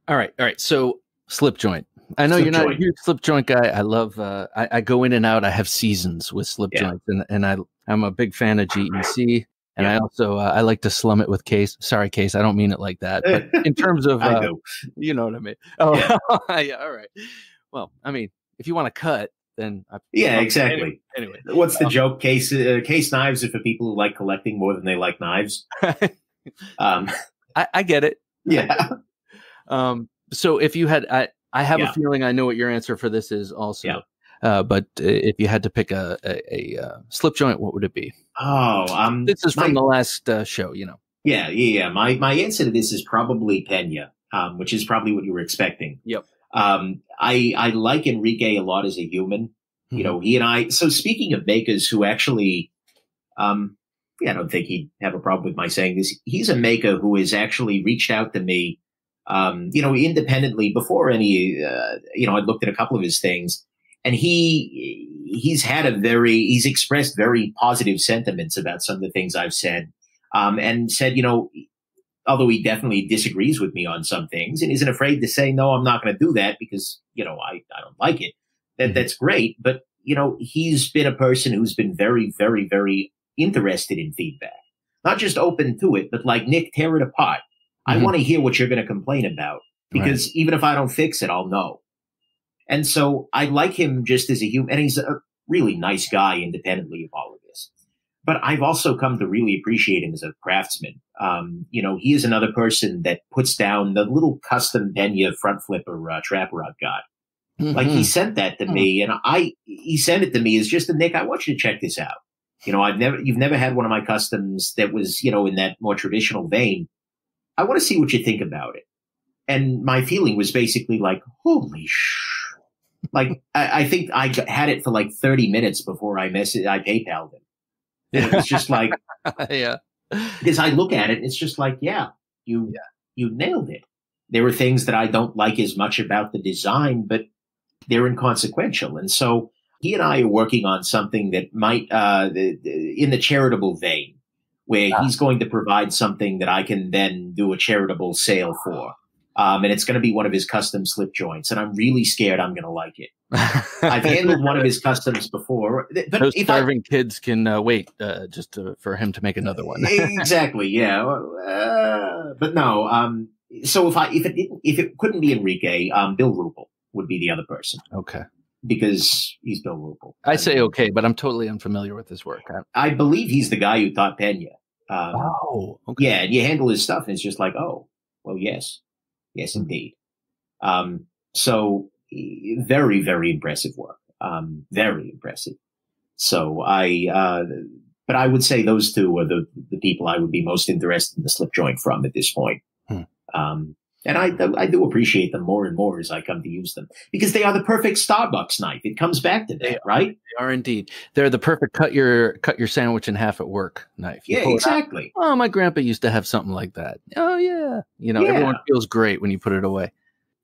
All right, all right, so slip joint. I know slip you're not joint. a huge slip joint guy. I love, uh, I, I go in and out. I have seasons with slip yeah. joints, and, and I, I'm a big fan of G E C. And yeah. I also, uh, I like to slum it with Case. Sorry, Case. I don't mean it like that. But in terms of, uh, know. you know what I mean? Oh, yeah. yeah. All right. Well, I mean, if you want to cut, then. I, yeah, exactly. Anyway. anyway. What's the um, joke? Case, uh, Case knives are for people who like collecting more than they like knives. um, I, I get it. Yeah. Get it. Um, so if you had, I, I have yeah. a feeling I know what your answer for this is also. Yeah. Uh, but if you had to pick a, a, a slip joint, what would it be? Oh, um, this is my, from the last uh, show, you know. Yeah, yeah, yeah. My, my answer to this is probably Pena, um, which is probably what you were expecting. Yep. Um, I, I like Enrique a lot as a human. You mm-hmm. know, he and I – so speaking of makers who actually um, – yeah, I don't think he'd have a problem with my saying this. He's a maker who has actually reached out to me. Um, you know, independently before any, uh, you know, I looked at a couple of his things, and he, he's had a very, he's expressed very positive sentiments about some of the things I've said, um, and said, you know, although he definitely disagrees with me on some things and isn't afraid to say, no, I'm not going to do that because, you know, I, I don't like it. That that's great. But, you know, he's been a person who's been very, very, very interested in feedback, not just open to it, but like, Nick, tear it apart. I want to hear what you're going to complain about, because right. even if I don't fix it, I'll know. And so I like him just as a human, and he's a really nice guy independently of all of this. But I've also come to really appreciate him as a craftsman. Um, you know, he is another person that puts down the little custom Pena front flipper uh, trap rod guy. Mm-hmm. Like, he sent that to me, and I he sent it to me as just a Nick, I want you to check this out. You know, I've never you've never had one of my customs that was, you know, in that more traditional vein. I want to see what you think about it. And my feeling was basically like, holy sh! Like, I, I think I had it for like thirty minutes before I messaged, I PayPal'd him. And it was just like, yeah. Because I look at it, it's just like, yeah, you, yeah. you nailed it. There were things that I don't like as much about the design, but they're inconsequential. And so he and I are working on something that might, uh, the, the, in the charitable vein, where yeah. he's going to provide something that I can then do a charitable sale for. Um, and it's going to be one of his custom slip joints. And I'm really scared I'm going to like it. I've handled one of his customs before. But Those if starving I, kids can uh, wait uh, just to, for him to make another one. Exactly, yeah. Uh, but no, um, so if I if it didn't, if it couldn't be Enrique, um, Bill Rupel would be the other person. Okay. Because he's Bill Rupel. I say okay, but I'm totally unfamiliar with his work. I, I believe he's the guy who taught Pena. Um, oh, okay. Yeah, and you handle his stuff, and it's just like, oh, Well, yes. Yes, indeed. Um, so very, very impressive work. Um, very impressive. So I, uh, but I would say those two are the, the people I would be most interested in the slip joint from at this point. Hmm. Um, and I, I do appreciate them more and more as I come to use them because they are the perfect Starbucks knife. It comes back to that, right? They are indeed. They're the perfect cut your, cut your sandwich in half at work knife. You yeah, exactly. Oh, my grandpa used to have something like that. Oh yeah. You know, yeah. Everyone feels great when you put it away.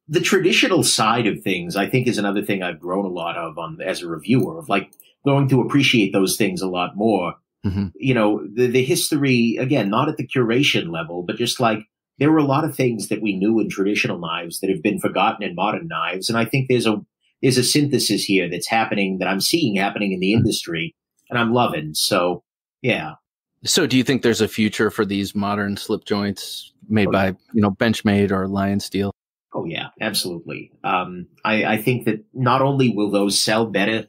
The traditional side of things, I think, is another thing I've grown a lot of on as a reviewer of like going to appreciate those things a lot more. Mm-hmm. You know, the, the history, again, not at the curation level, but just like there were a lot of things that we knew in traditional knives that have been forgotten in modern knives. And I think there's a, there's a synthesis here that's happening that I'm seeing happening in the industry and I'm loving. So, yeah. So do you think there's a future for these modern slip joints made oh, by, yeah. you know, Benchmade or Lion Steel? Oh, yeah, absolutely. Um, I, I think that not only will those sell better,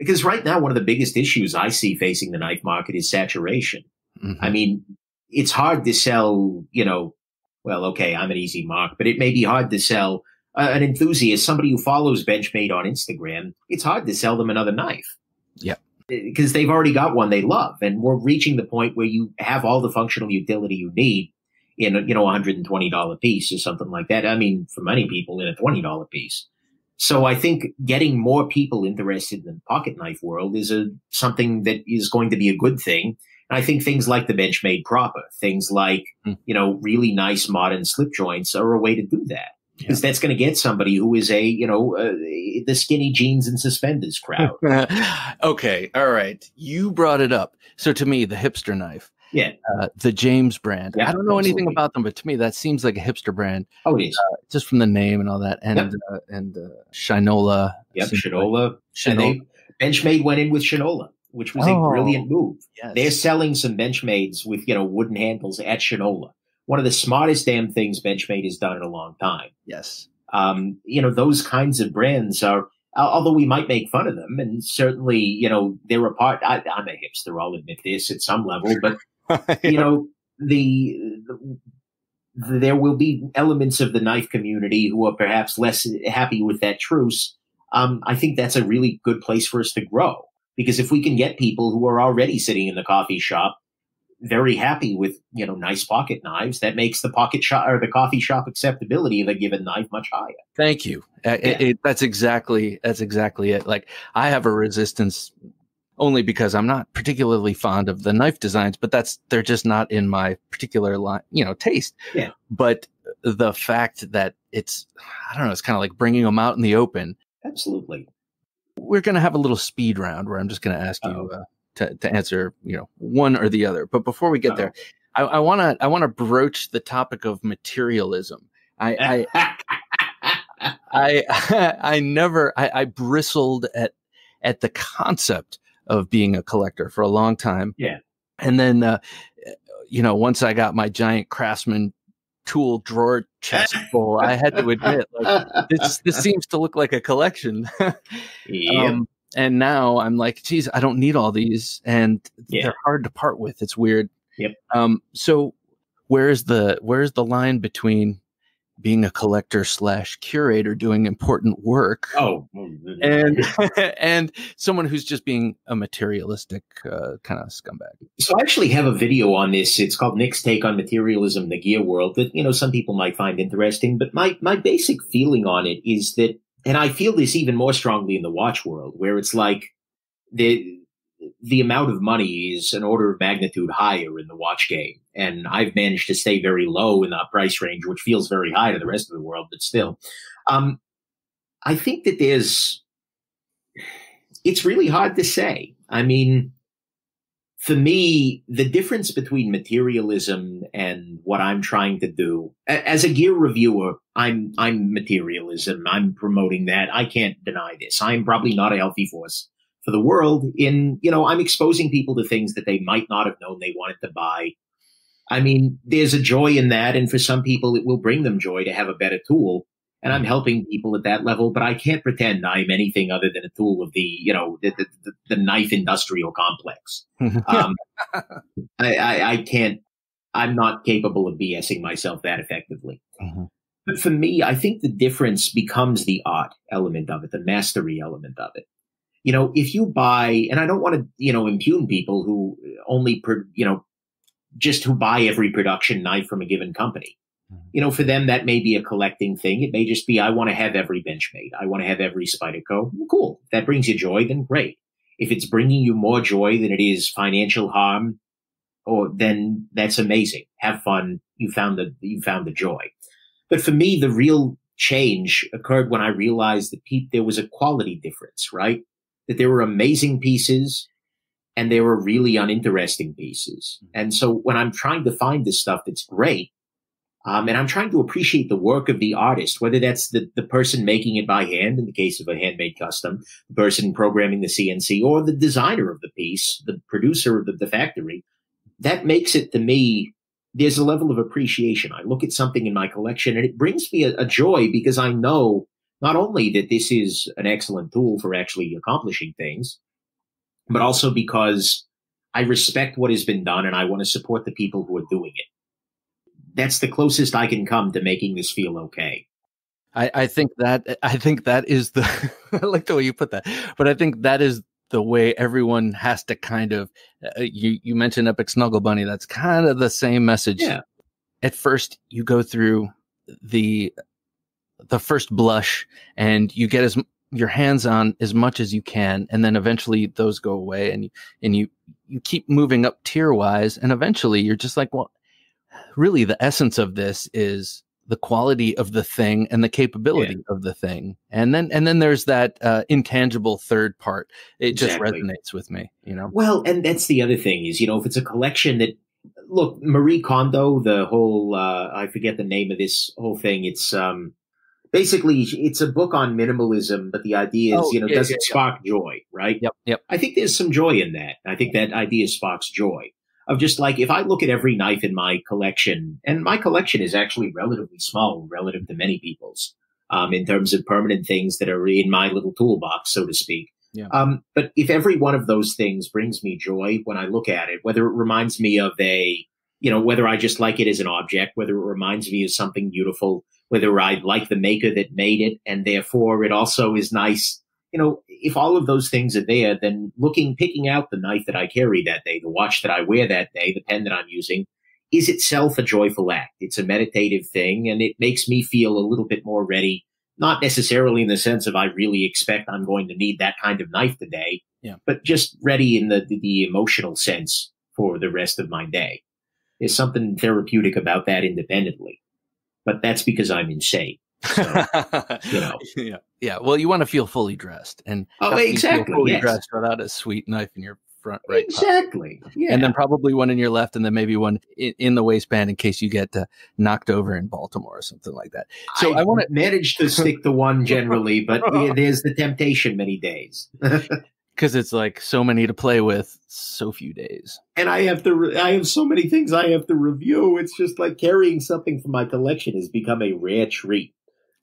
because right now one of the biggest issues I see facing the knife market is saturation. Mm-hmm. I mean, it's hard to sell, you know, well, okay, I'm an easy mark, but it may be hard to sell uh, an enthusiast, somebody who follows Benchmade on Instagram, it's hard to sell them another knife. Yeah. Because they've already got one they love, and we're reaching the point where you have all the functional utility you need in a, you know, one hundred twenty dollar piece or something like that. I mean, for many people, in a twenty dollar piece. So I think getting more people interested in the pocket knife world is a, something that is going to be a good thing. And I think things like the Benchmade proper, things like, mm. you know, really nice modern slip joints are a way to do that. Because yeah. that's going to get somebody who is a, you know, uh, the skinny jeans and suspenders crowd. Okay. All right. You brought it up. So to me, the hipster knife. Yeah. Uh, the James brand. Yeah, I don't know absolutely. anything about them, but to me, that seems like a hipster brand. Oh, it is. Uh, just from the name and all that. And, yep. uh, and, uh, Shinola. Yep. Shinola. Like Shinola. And they, Benchmade went in with Shinola, which was oh, a brilliant move. Yes. They're selling some Benchmades with, you know, wooden handles at Shinola. One of the smartest damn things Benchmade has done in a long time. Yes. Um, you know, those kinds of brands are, although we might make fun of them. And certainly, you know, they're a part, I, I'm a hipster. I'll admit this at some level, but you know, the, the, there will be elements of the knife community who are perhaps less happy with that truce. Um, I think that's a really good place for us to grow, because if we can get people who are already sitting in the coffee shop very happy with, you know, nice pocket knives, that makes the pocket shop or the coffee shop acceptability of a given knife much higher. Thank you. Yeah. It, it, that's exactly, that's exactly it. Like I have a resistance only because I'm not particularly fond of the knife designs, but that's, they're just not in my particular line, you know, taste. Yeah. But the fact that it's, I don't know, it's kind of like bringing them out in the open. Absolutely. We're going to have a little speed round where I'm just going to ask you uh, to, to answer, you know, one or the other. But before we get there, I want to, I want to broach the topic of materialism. I, I, I, I, I never, I, I bristled at, at the concept of being a collector for a long time. Yeah. And then, uh, you know, once I got my giant Craftsman tool drawer chest full, I had to admit, like, this, this seems to look like a collection. Yep. Um, and now I'm like, geez, I don't need all these. And yeah. they're hard to part with. It's weird. Yep. Um, so where's the, where's the line between being a collector slash curator doing important work oh, and and someone who's just being a materialistic uh, kind of scumbag? So I actually have a video on this. It's called Nick's Take on Materialism in the Gear World that, you know, some people might find interesting. But my, my basic feeling on it is that, and I feel this even more strongly in the watch world, where it's like the the amount of money is an order of magnitude higher in the watch game. And I've managed to stay very low in that price range, which feels very high to the rest of the world, but still. Um, I think that there's, it's really hard to say. I mean, for me, the difference between materialism and what I'm trying to do as a gear reviewer, I'm, I'm materialism. I'm promoting that. I can't deny this. I'm probably not a healthy force for the world in, you know, I'm exposing people to things that they might not have known they wanted to buy. I mean, there's a joy in that. And for some people, it will bring them joy to have a better tool. And I'm helping people at that level, but I can't pretend I'm anything other than a tool of the, you know, the, the, the knife industrial complex. um, I, I, I can't I'm not capable of BSing myself that effectively. Mm-hmm. But for me, I think the difference becomes the art element of it, the mastery element of it. You know, if you buy, and I don't want to, you know, impugn people who only, per, you know, just who buy every production knife from a given company. Mm-hmm. You know, for them, that may be a collecting thing. It may just be, I want to have every Benchmade. I want to have every Spyderco. Well, cool. If that brings you joy, then great. If it's bringing you more joy than it is financial harm, or then that's amazing. Have fun. You found the, you found the joy. But for me, the real change occurred when I realized that pe- there was a quality difference, right? That there were amazing pieces and there were really uninteresting pieces. And so when I'm trying to find this stuff that's great, um, and I'm trying to appreciate the work of the artist, whether that's the, the person making it by hand, in the case of a handmade custom, the person programming the C N C, or the designer of the piece, the producer of the, the factory, that makes it to me, there's a level of appreciation. I look at something in my collection and it brings me a, a joy because I know not only that this is an excellent tool for actually accomplishing things, but also because I respect what has been done and I want to support the people who are doing it. That's the closest I can come to making this feel okay. I, I think that, I think that is the, I like the way you put that, but I think that is the way everyone has to kind of, uh, you, you mentioned Epic Snuggle Bunny. That's kind of the same message. Yeah. At first you go through the, the first blush and you get as your hands on as much as you can. And then eventually those go away and, and you, you keep moving up tier wise. And eventually you're just like, well, really the essence of this is the quality of the thing and the capability yeah. of the thing. And then, and then there's that uh, intangible third part. It exactly. just resonates with me, you know? Well, and that's the other thing is, you know, if it's a collection that, look, Marie Kondo, the whole, uh, I forget the name of this whole thing. It's, um, basically, it's a book on minimalism, but the idea is, oh, you know, yeah, does yeah, it spark yeah. joy, right? Yep, yep. I think there's some joy in that. I think that idea sparks joy of just like, if I look at every knife in my collection, and my collection is actually relatively small relative to many people's, um, in terms of permanent things that are in my little toolbox, so to speak. Yeah. Um, but if every one of those things brings me joy when I look at it, whether it reminds me of a, you know, whether I just like it as an object, whether it reminds me of something beautiful, whether I like the maker that made it, and therefore it also is nice. You know, if all of those things are there, then looking, picking out the knife that I carry that day, the watch that I wear that day, the pen that I'm using, is itself a joyful act. It's a meditative thing, and it makes me feel a little bit more ready, not necessarily in the sense of I really expect I'm going to need that kind of knife today, yeah. but just ready in the, the, the emotional sense for the rest of my day. There's something therapeutic about that independently. But that's because I'm insane. So, you know. yeah. yeah. Well, you want to feel fully dressed. And oh, exactly. Fully yes. dressed without a sweet knife in your front right Exactly. pocket. Yeah. And then probably one in your left and then maybe one in, in the waistband in case you get uh, knocked over in Baltimore or something like that. So I, I want to manage to stick to one generally, but yeah, there's the temptation many days. Because it's like so many to play with, so few days. And I have to, re- I have so many things I have to review. It's just like carrying something from my collection has become a rare treat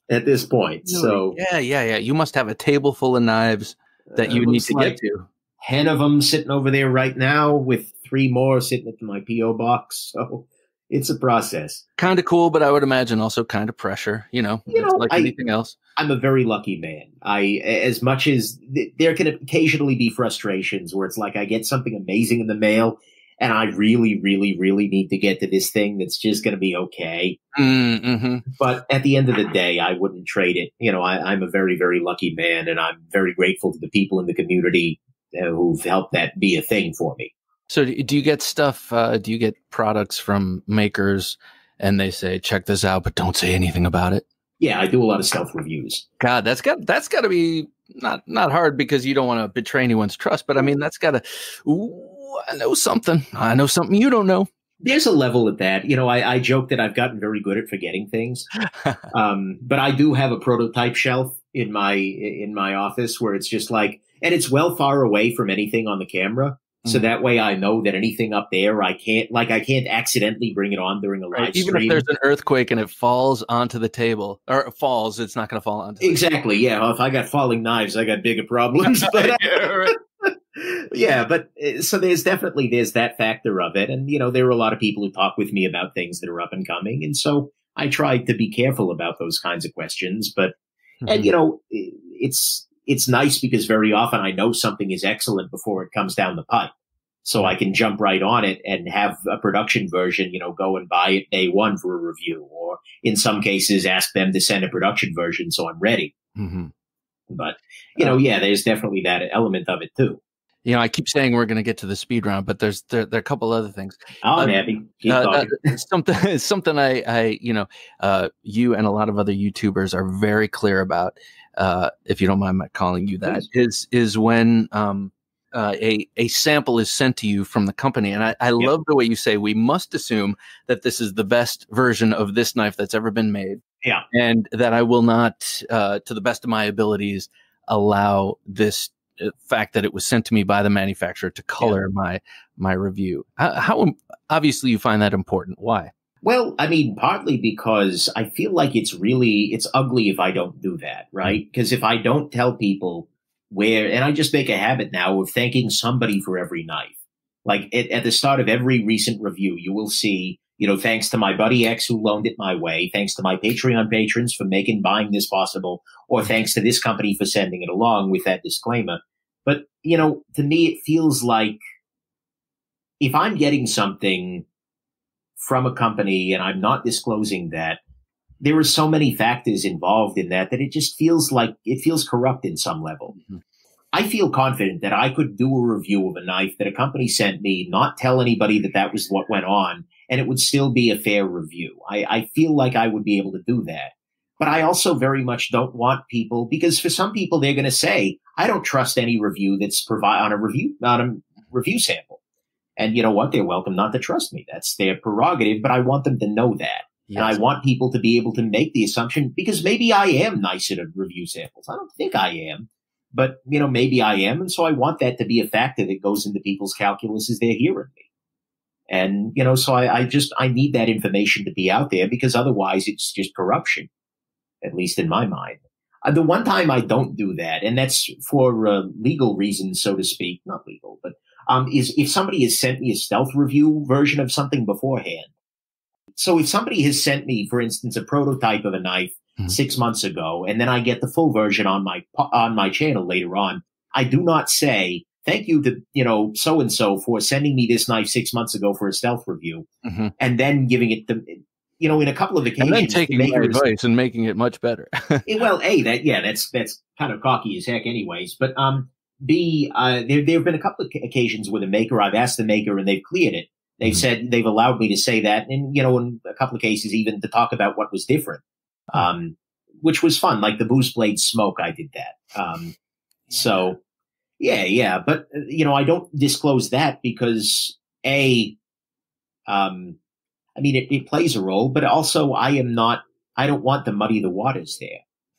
at this point. Really? So yeah, yeah, yeah. You must have a table full of knives that uh, you need to like get to. Ten of them sitting over there right now, with three more sitting at my P O box. So it's a process. Kind of cool, but I would imagine also kind of pressure. You know, you know like I, anything else. I'm a very lucky man. I, as much as th- there can occasionally be frustrations where it's like I get something amazing in the mail and I really, really, really need to get to this thing that's just going to be okay. Mm-hmm. But at the end of the day, I wouldn't trade it. You know, I, I'm a very, very lucky man, and I'm very grateful to the people in the community uh, who've helped that be a thing for me. So do you get stuff, uh, do you get products from makers and they say, check this out, but don't say anything about it? Yeah, I do a lot of stealth reviews. God, that's got that's got to be not not hard because you don't want to betray anyone's trust. But I mean, that's got to. Ooh, I know something. I know something you don't know. There's a level of that. You know, I, I joke that I've gotten very good at forgetting things. um, but I do have a prototype shelf in my in my office where it's just like, and it's well far away from anything on the camera. So that way I know that anything up there, I can't, like I can't accidentally bring it on during a live right. Even stream. Even if there's an earthquake and it falls onto the table, or falls, it's not going to fall onto the exactly, table. Exactly, yeah. Well, if I got falling knives, I got bigger problems. But, yeah, right. yeah, but so there's definitely there's that factor of it. And, you know, there were a lot of people who talk with me about things that are up and coming. And so I tried to be careful about those kinds of questions. But mm-hmm. and, you know, it's it's nice because very often I know something is excellent before it comes down the pipe. So I can jump right on it and have a production version, you know, go and buy it day one for a review, or in some cases ask them to send a production version so I'm ready. Mm-hmm. But, you know, yeah, there's definitely that element of it, too. You know, I keep saying we're going to get to the speed round, but there's there, there are a couple other things. Oh, um, happy. Keep uh, uh, something something I, I, you know, uh, you and a lot of other YouTubers are very clear about, uh, if you don't mind my calling you that, is, is when um, uh, a, a sample is sent to you from the company. And I, I yep. love the way you say, we must assume that this is the best version of this knife that's ever been made. Yeah. And that I will not, uh, to the best of my abilities, allow this fact that it was sent to me by the manufacturer to color yeah. my my review. How, how obviously you find that important. Why? Well, I mean, partly because I feel like it's really, it's ugly if I don't do that, right? Because if I don't tell people where, and I just make a habit now of thanking somebody for every knife. Like at, at the start of every recent review, you will see, you know, thanks to my buddy X who loaned it my way, thanks to my Patreon patrons for making buying this possible, or thanks to this company for sending it along with that disclaimer. But, you know, to me, it feels like if I'm getting something from a company and I'm not disclosing that, there are so many factors involved in that that it just feels like it feels corrupt in some level. Mm-hmm. I feel confident that I could do a review of a knife that a company sent me, not tell anybody that that was what went on, and it would still be a fair review. I, I feel like I would be able to do that. But I also very much don't want people, because for some people, they're going to say, I don't trust any review that's provide on a review, on a review sample. And you know what? They're welcome not to trust me. That's their prerogative, but I want them to know that. Yes. And I want people to be able to make the assumption, because maybe I am nice at review samples. I don't think I am, but you know, maybe I am. And so I want that to be a factor that goes into people's calculus as they're hearing me. And, you know, so I, I just, I need that information to be out there, because otherwise it's just corruption, at least in my mind. Uh, the one time I don't do that, and that's for uh, legal reasons, so to speak, not legal, but um, is if somebody has sent me a stealth review version of something beforehand. So if somebody has sent me, for instance, a prototype of a knife mm-hmm. six months ago, and then I get the full version on my, on my channel later on, I do not say, thank you to, you know, so-and-so for sending me this knife six months ago for a stealth review, mm-hmm. and then giving it the, you know, in a couple of occasions. And then taking my advice and making it much better. Well, A, that, yeah, that's, that's kind of cocky as heck anyways. But, um, B, uh, there, there have been a couple of occasions where the maker, I've asked the maker and they've cleared it. They've mm-hmm. said, they've allowed me to say that. And, you know, in a couple of cases, even to talk about what was different, um, which was fun. Like the Boost Blade Smoke, I did that. Um, so. Yeah, yeah. But, you know, I don't disclose that because, A, um, I mean, it, it plays a role, but also I am not, I don't want to muddy the waters there.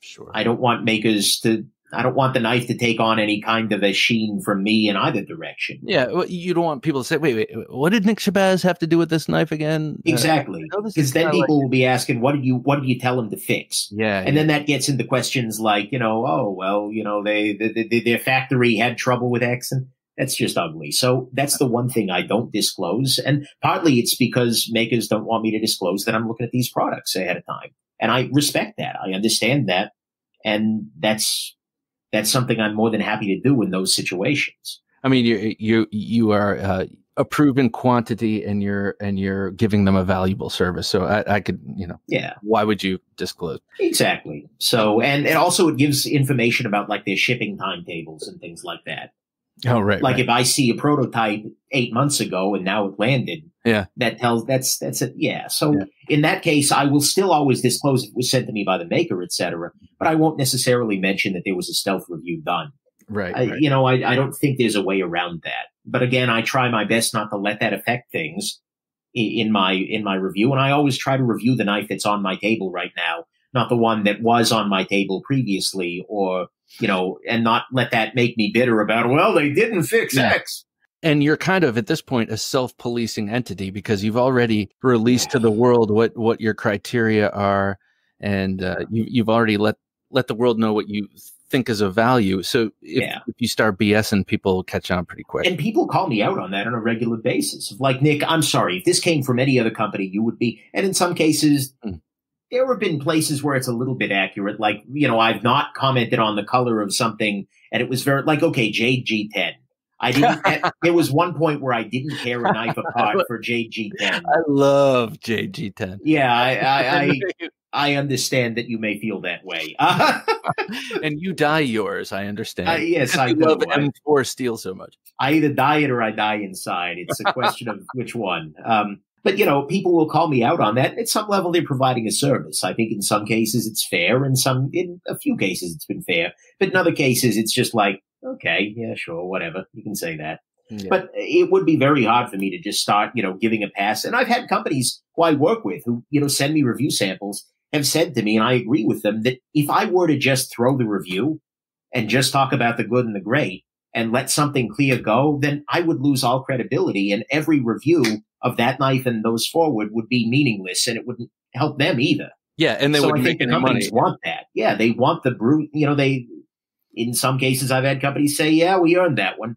Sure. I don't want makers to, I don't want the knife to take on any kind of a sheen from me in either direction. Yeah, well, you don't want people to say, wait, wait, what did Nick Shabazz have to do with this knife again? Exactly. Because then people like will be asking, what did you, what did you tell him to fix? Yeah. And yeah. then that gets into questions like, you know, oh, well, you know, they, they, they their factory had trouble with X, and that's just ugly. So that's the one thing I don't disclose. And partly it's because makers don't want me to disclose that I'm looking at these products ahead of time. And I respect that. I understand that. And that's, That's something I'm more than happy to do in those situations. I mean, you you you are uh, a proven quantity, and you're and you're giving them a valuable service. So I, I could, you know, yeah. Why would you disclose? Exactly. So and and also it gives information about like their shipping timetables and things like that. Oh right. Like right. if I see a prototype eight months ago and now it landed, yeah, that tells that's that's it. Yeah. So yeah. in that case, I will still always disclose it was sent to me by the maker, et cetera. But I won't necessarily mention that there was a stealth review done. Right. I, right. You know, I I don't think there's a way around that. But again, I try my best not to let that affect things in, in my in my review, and I always try to review the knife that's on my table right now, not the one that was on my table previously, or you know, and not let that make me bitter about, well, they didn't fix yeah. X. And you're kind of, at this point, a self-policing entity, because you've already released to the world what, what your criteria are. And uh, you, you've already let let the world know what you think is of value. So if, yeah. if you start BSing, people will catch on pretty quick. And people call me out on that on a regular basis. Like, Nick, I'm sorry. If this came from any other company, you would be. And in some cases, mm. there have been places where it's a little bit accurate. Like, you know, I've not commented on the color of something. And it was very like, okay, J G ten. I didn't. There was one point where I didn't care a knife apart for J G ten. I love J G ten. Yeah, I I, I, I understand that you may feel that way. Uh, and you dye yours, I understand. Uh, yes, I do. Love M four steel so much. I either dye it or I die inside. It's a question of which one. Um, but, you know, people will call me out on that. At some level, they're providing a service. I think in some cases it's fair. In some, in a few cases it's been fair. But in other cases, it's just like, okay, yeah, sure, whatever. You can say that. Yeah. But it would be very hard for me to just start, you know, giving a pass. And I've had companies who I work with who, you know, send me review samples have said to me, and I agree with them, that if I were to just throw the review and just talk about the good and the great and let something clear go, then I would lose all credibility. And every review of that knife and those forward would be meaningless, and it wouldn't help them either. Yeah, and they so wouldn't make any companies money. Want that. Yeah, they want the brute, you know, they... In some cases, I've had companies say, yeah, we earned that one.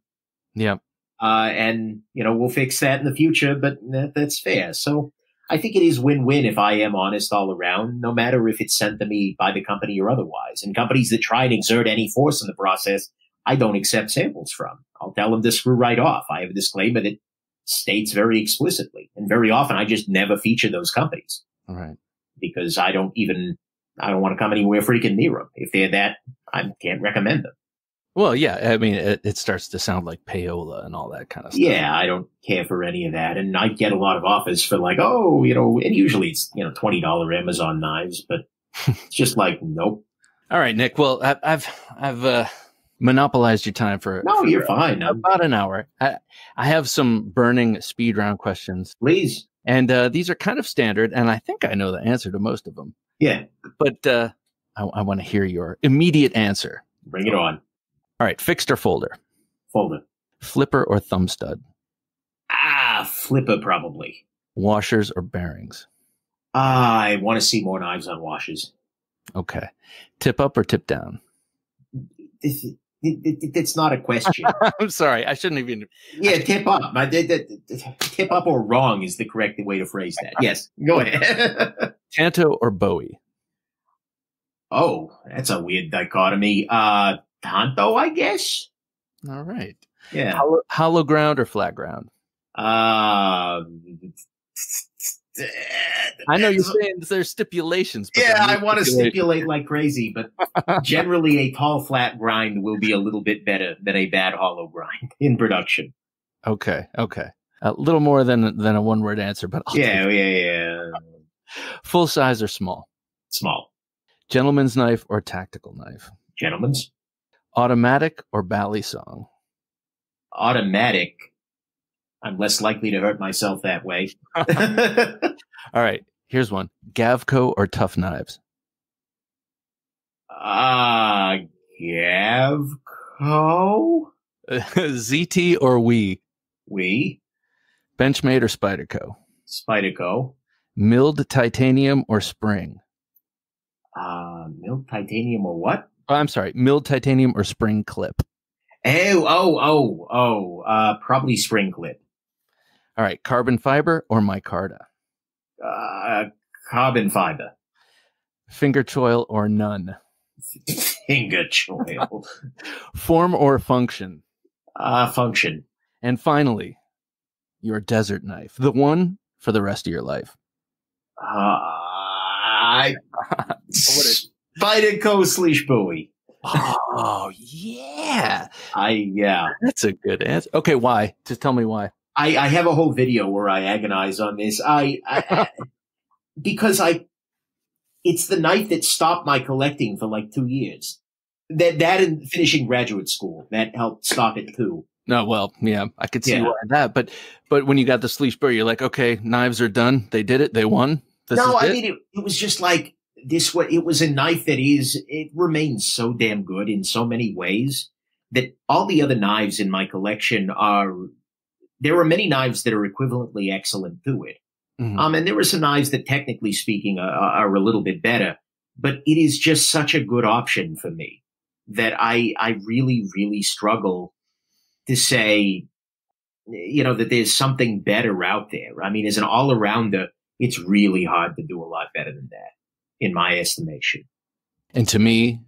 Yeah. Uh, and, you know, we'll fix that in the future, but that, that's fair. So I think it is win-win if I am honest all around, no matter if it's sent to me by the company or otherwise. And companies that try and exert any force in the process, I don't accept samples from. I'll tell them to screw right off. I have a disclaimer that states very explicitly. And very often, I just never feature those companies. All right. Because I don't even... I don't want to come anywhere freaking near them. If they're that, I can't recommend them. Well, yeah, I mean, it, it starts to sound like payola and all that kind of stuff. Yeah, I don't care for any of that. And I get a lot of offers for like, oh, you know, and usually it's, you know, twenty dollar Amazon knives, but it's just like, nope. All right, Nick. Well, I, I've, I've, uh, monopolized your time for no, for you're fine. About an hour. I, I have some burning speed round questions. Please. And, uh, these are kind of standard, and I think I know the answer to most of them. Yeah. But uh, I, I want to hear your immediate answer. Bring it on. All right. Fixed or folder? Folder. Flipper or thumb stud? Ah, flipper probably. Washers or bearings? Ah, I want to see more knives on washers. Okay. Tip up or tip down? It's, it, it, it's not a question. I'm sorry. I shouldn't even. Yeah, tip up. I, the, the, the, tip up or wrong is the correct way to phrase that. Yes. Go ahead. Tanto or Bowie? Oh, that's a weird dichotomy. Uh, Tanto, I guess. All right. Yeah. Hol hollow ground or flat ground? Uh, I know you're saying there's stipulations. But yeah, I want to stipulate like crazy, but generally a tall flat grind will be a little bit better than a bad hollow grind in production. Okay, okay. A little more than than a one-word answer, but I'll yeah, yeah, yeah, yeah. Full size or small? Small. Gentleman's knife or tactical knife? Gentleman's. Automatic or Balisong? Automatic. I'm less likely to hurt myself that way. All right. Here's one. Gavco or Tough Knives? Ah, uh, Gavco? Z T or Wee? Wee. Benchmade or Spyderco? Spyderco. Milled titanium or spring? Uh, milled titanium or what? Oh, I'm sorry. Milled titanium or spring clip? Oh, oh, oh, oh. Uh, probably spring clip. All right. Carbon fiber or micarta? Uh, carbon fiber. Finger choil or none? Finger choil. Form or function? Uh, function. And finally, your desert knife. The one for the rest of your life. Uh, Spyderco Sleash Buoy. Oh, yeah. I, yeah. That's a good answer. Okay, why? Just tell me why. I, I have a whole video where I agonize on this. I, I because I, it's the knife that stopped my collecting for like two years. That, that and finishing graduate school, that helped stop it too. No, well, yeah, I could see yeah. why that. But, but when you got the Sleash Buoy, you're like, okay, knives are done. They did it. They won. This no, is I it. mean, it, it was just like this. What it was a knife that is, it remains so damn good in so many ways that all the other knives in my collection are. There are many knives that are equivalently excellent to it, mm-hmm. um, and there were some knives that, technically speaking, are, are a little bit better. but it is just such a good option for me that I, I really, really struggle to say, you know, that there's something better out there. I mean, as an all-arounder, it's really hard to do a lot better than that, in my estimation. And to me,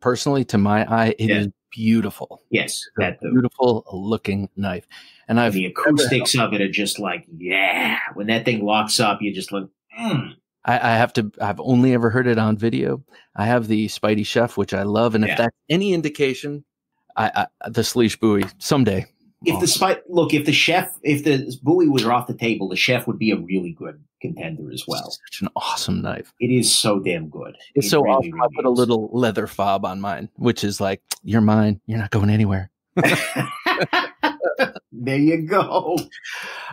personally, to my eye, it yeah. is beautiful. Yes. That beautiful looking knife. And I've the acoustics of it are just like, yeah, when that thing locks up, you just look, mm. I, I have to, I've only ever heard it on video. I have the Spidey Chef, which I love. And yeah. if that's any indication, I, I the Sleash Buoy someday. If oh. the spy, look, if the chef, if the Buoy was off the table, the Chef would be a really good contender as well. It's such an awesome knife. It is so damn good. It's it so really, awesome. Really I put is. a little leather fob on mine, which is like, you're mine. You're not going anywhere. There you go.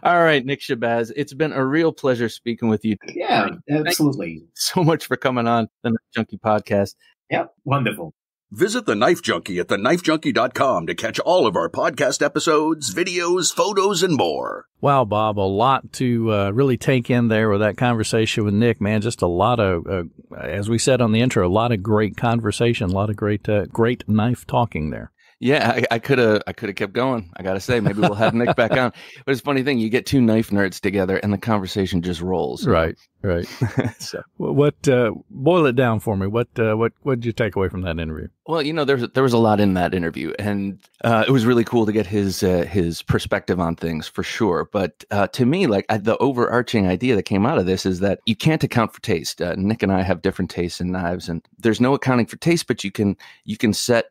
All right, Nick Shabazz, it's been a real pleasure speaking with you. Yeah, absolutely. So much for coming on the Knife Junkie podcast. Yep, wonderful. Visit The Knife Junkie at the knife junkie dot com to catch all of our podcast episodes, videos, photos, and more. Wow, Bob, a lot to uh, really take in there with that conversation with Nick, man. Just a lot of, uh, as we said on the intro, a lot of great conversation, a lot of great, uh, great knife talking there. Yeah, I could have I could have kept going. I got to say, maybe we'll have Nick back on. But it's a funny thing. You get two knife nerds together and the conversation just rolls. Right, right. So, what uh, boil it down for me. What uh, what what did you take away from that interview? Well, you know, there's there was a lot in that interview, and uh, it was really cool to get his uh, his perspective on things for sure. But uh, to me, like I, the overarching idea that came out of this is that you can't account for taste. Uh, Nick and I have different tastes in knives, and there's no accounting for taste, but you can you can set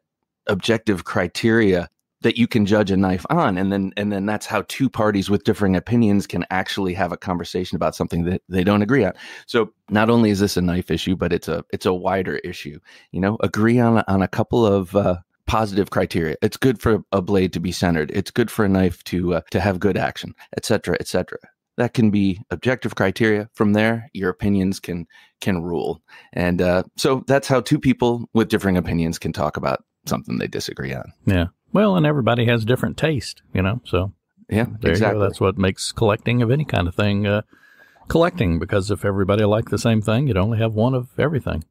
objective criteria that you can judge a knife on. And then, and then that's how two parties with differing opinions can actually have a conversation about something that they don't agree on. So not only is this a knife issue, but it's a, it's a wider issue, you know, agree on, on a couple of uh, positive criteria. It's good for a blade to be centered. It's good for a knife to, uh, to have good action, et cetera, et cetera. That can be objective criteria. From there, your opinions can, can rule. And uh, so that's how two people with differing opinions can talk about something they disagree on. Yeah. Well, and everybody has different taste, you know, so. Yeah, exactly. That's what makes collecting of any kind of thing uh, collecting, because if everybody liked the same thing, you'd only have one of everything.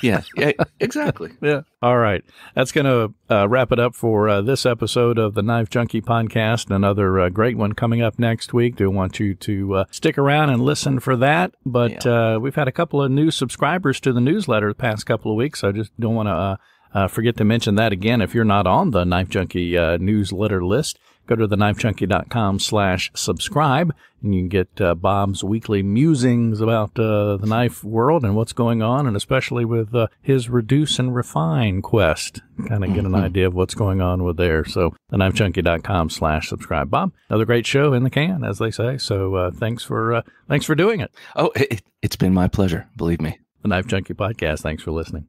Yeah, yeah, exactly. Yeah. All right. That's going to uh, wrap it up for uh, this episode of the Knife Junkie podcast. Another uh, great one coming up next week. Do want you to uh, stick around and listen for that. But yeah. uh, we've had a couple of new subscribers to the newsletter the past couple of weeks. So I just don't want to... Uh, Uh, forget to mention that again. If you're not on the Knife Junkie uh, newsletter list, go to the knife junkie dot com slash subscribe, and you can get uh, Bob's weekly musings about uh, the knife world and what's going on, and especially with uh, his Reduce and Refine quest. Kind of get an idea of what's going on with there. So the knife junkie dot com slash subscribe. Bob, another great show in the can, as they say. So uh, thanks for uh, thanks for doing it. Oh, it, it's been my pleasure. Believe me. The Knife Junkie podcast. Thanks for listening.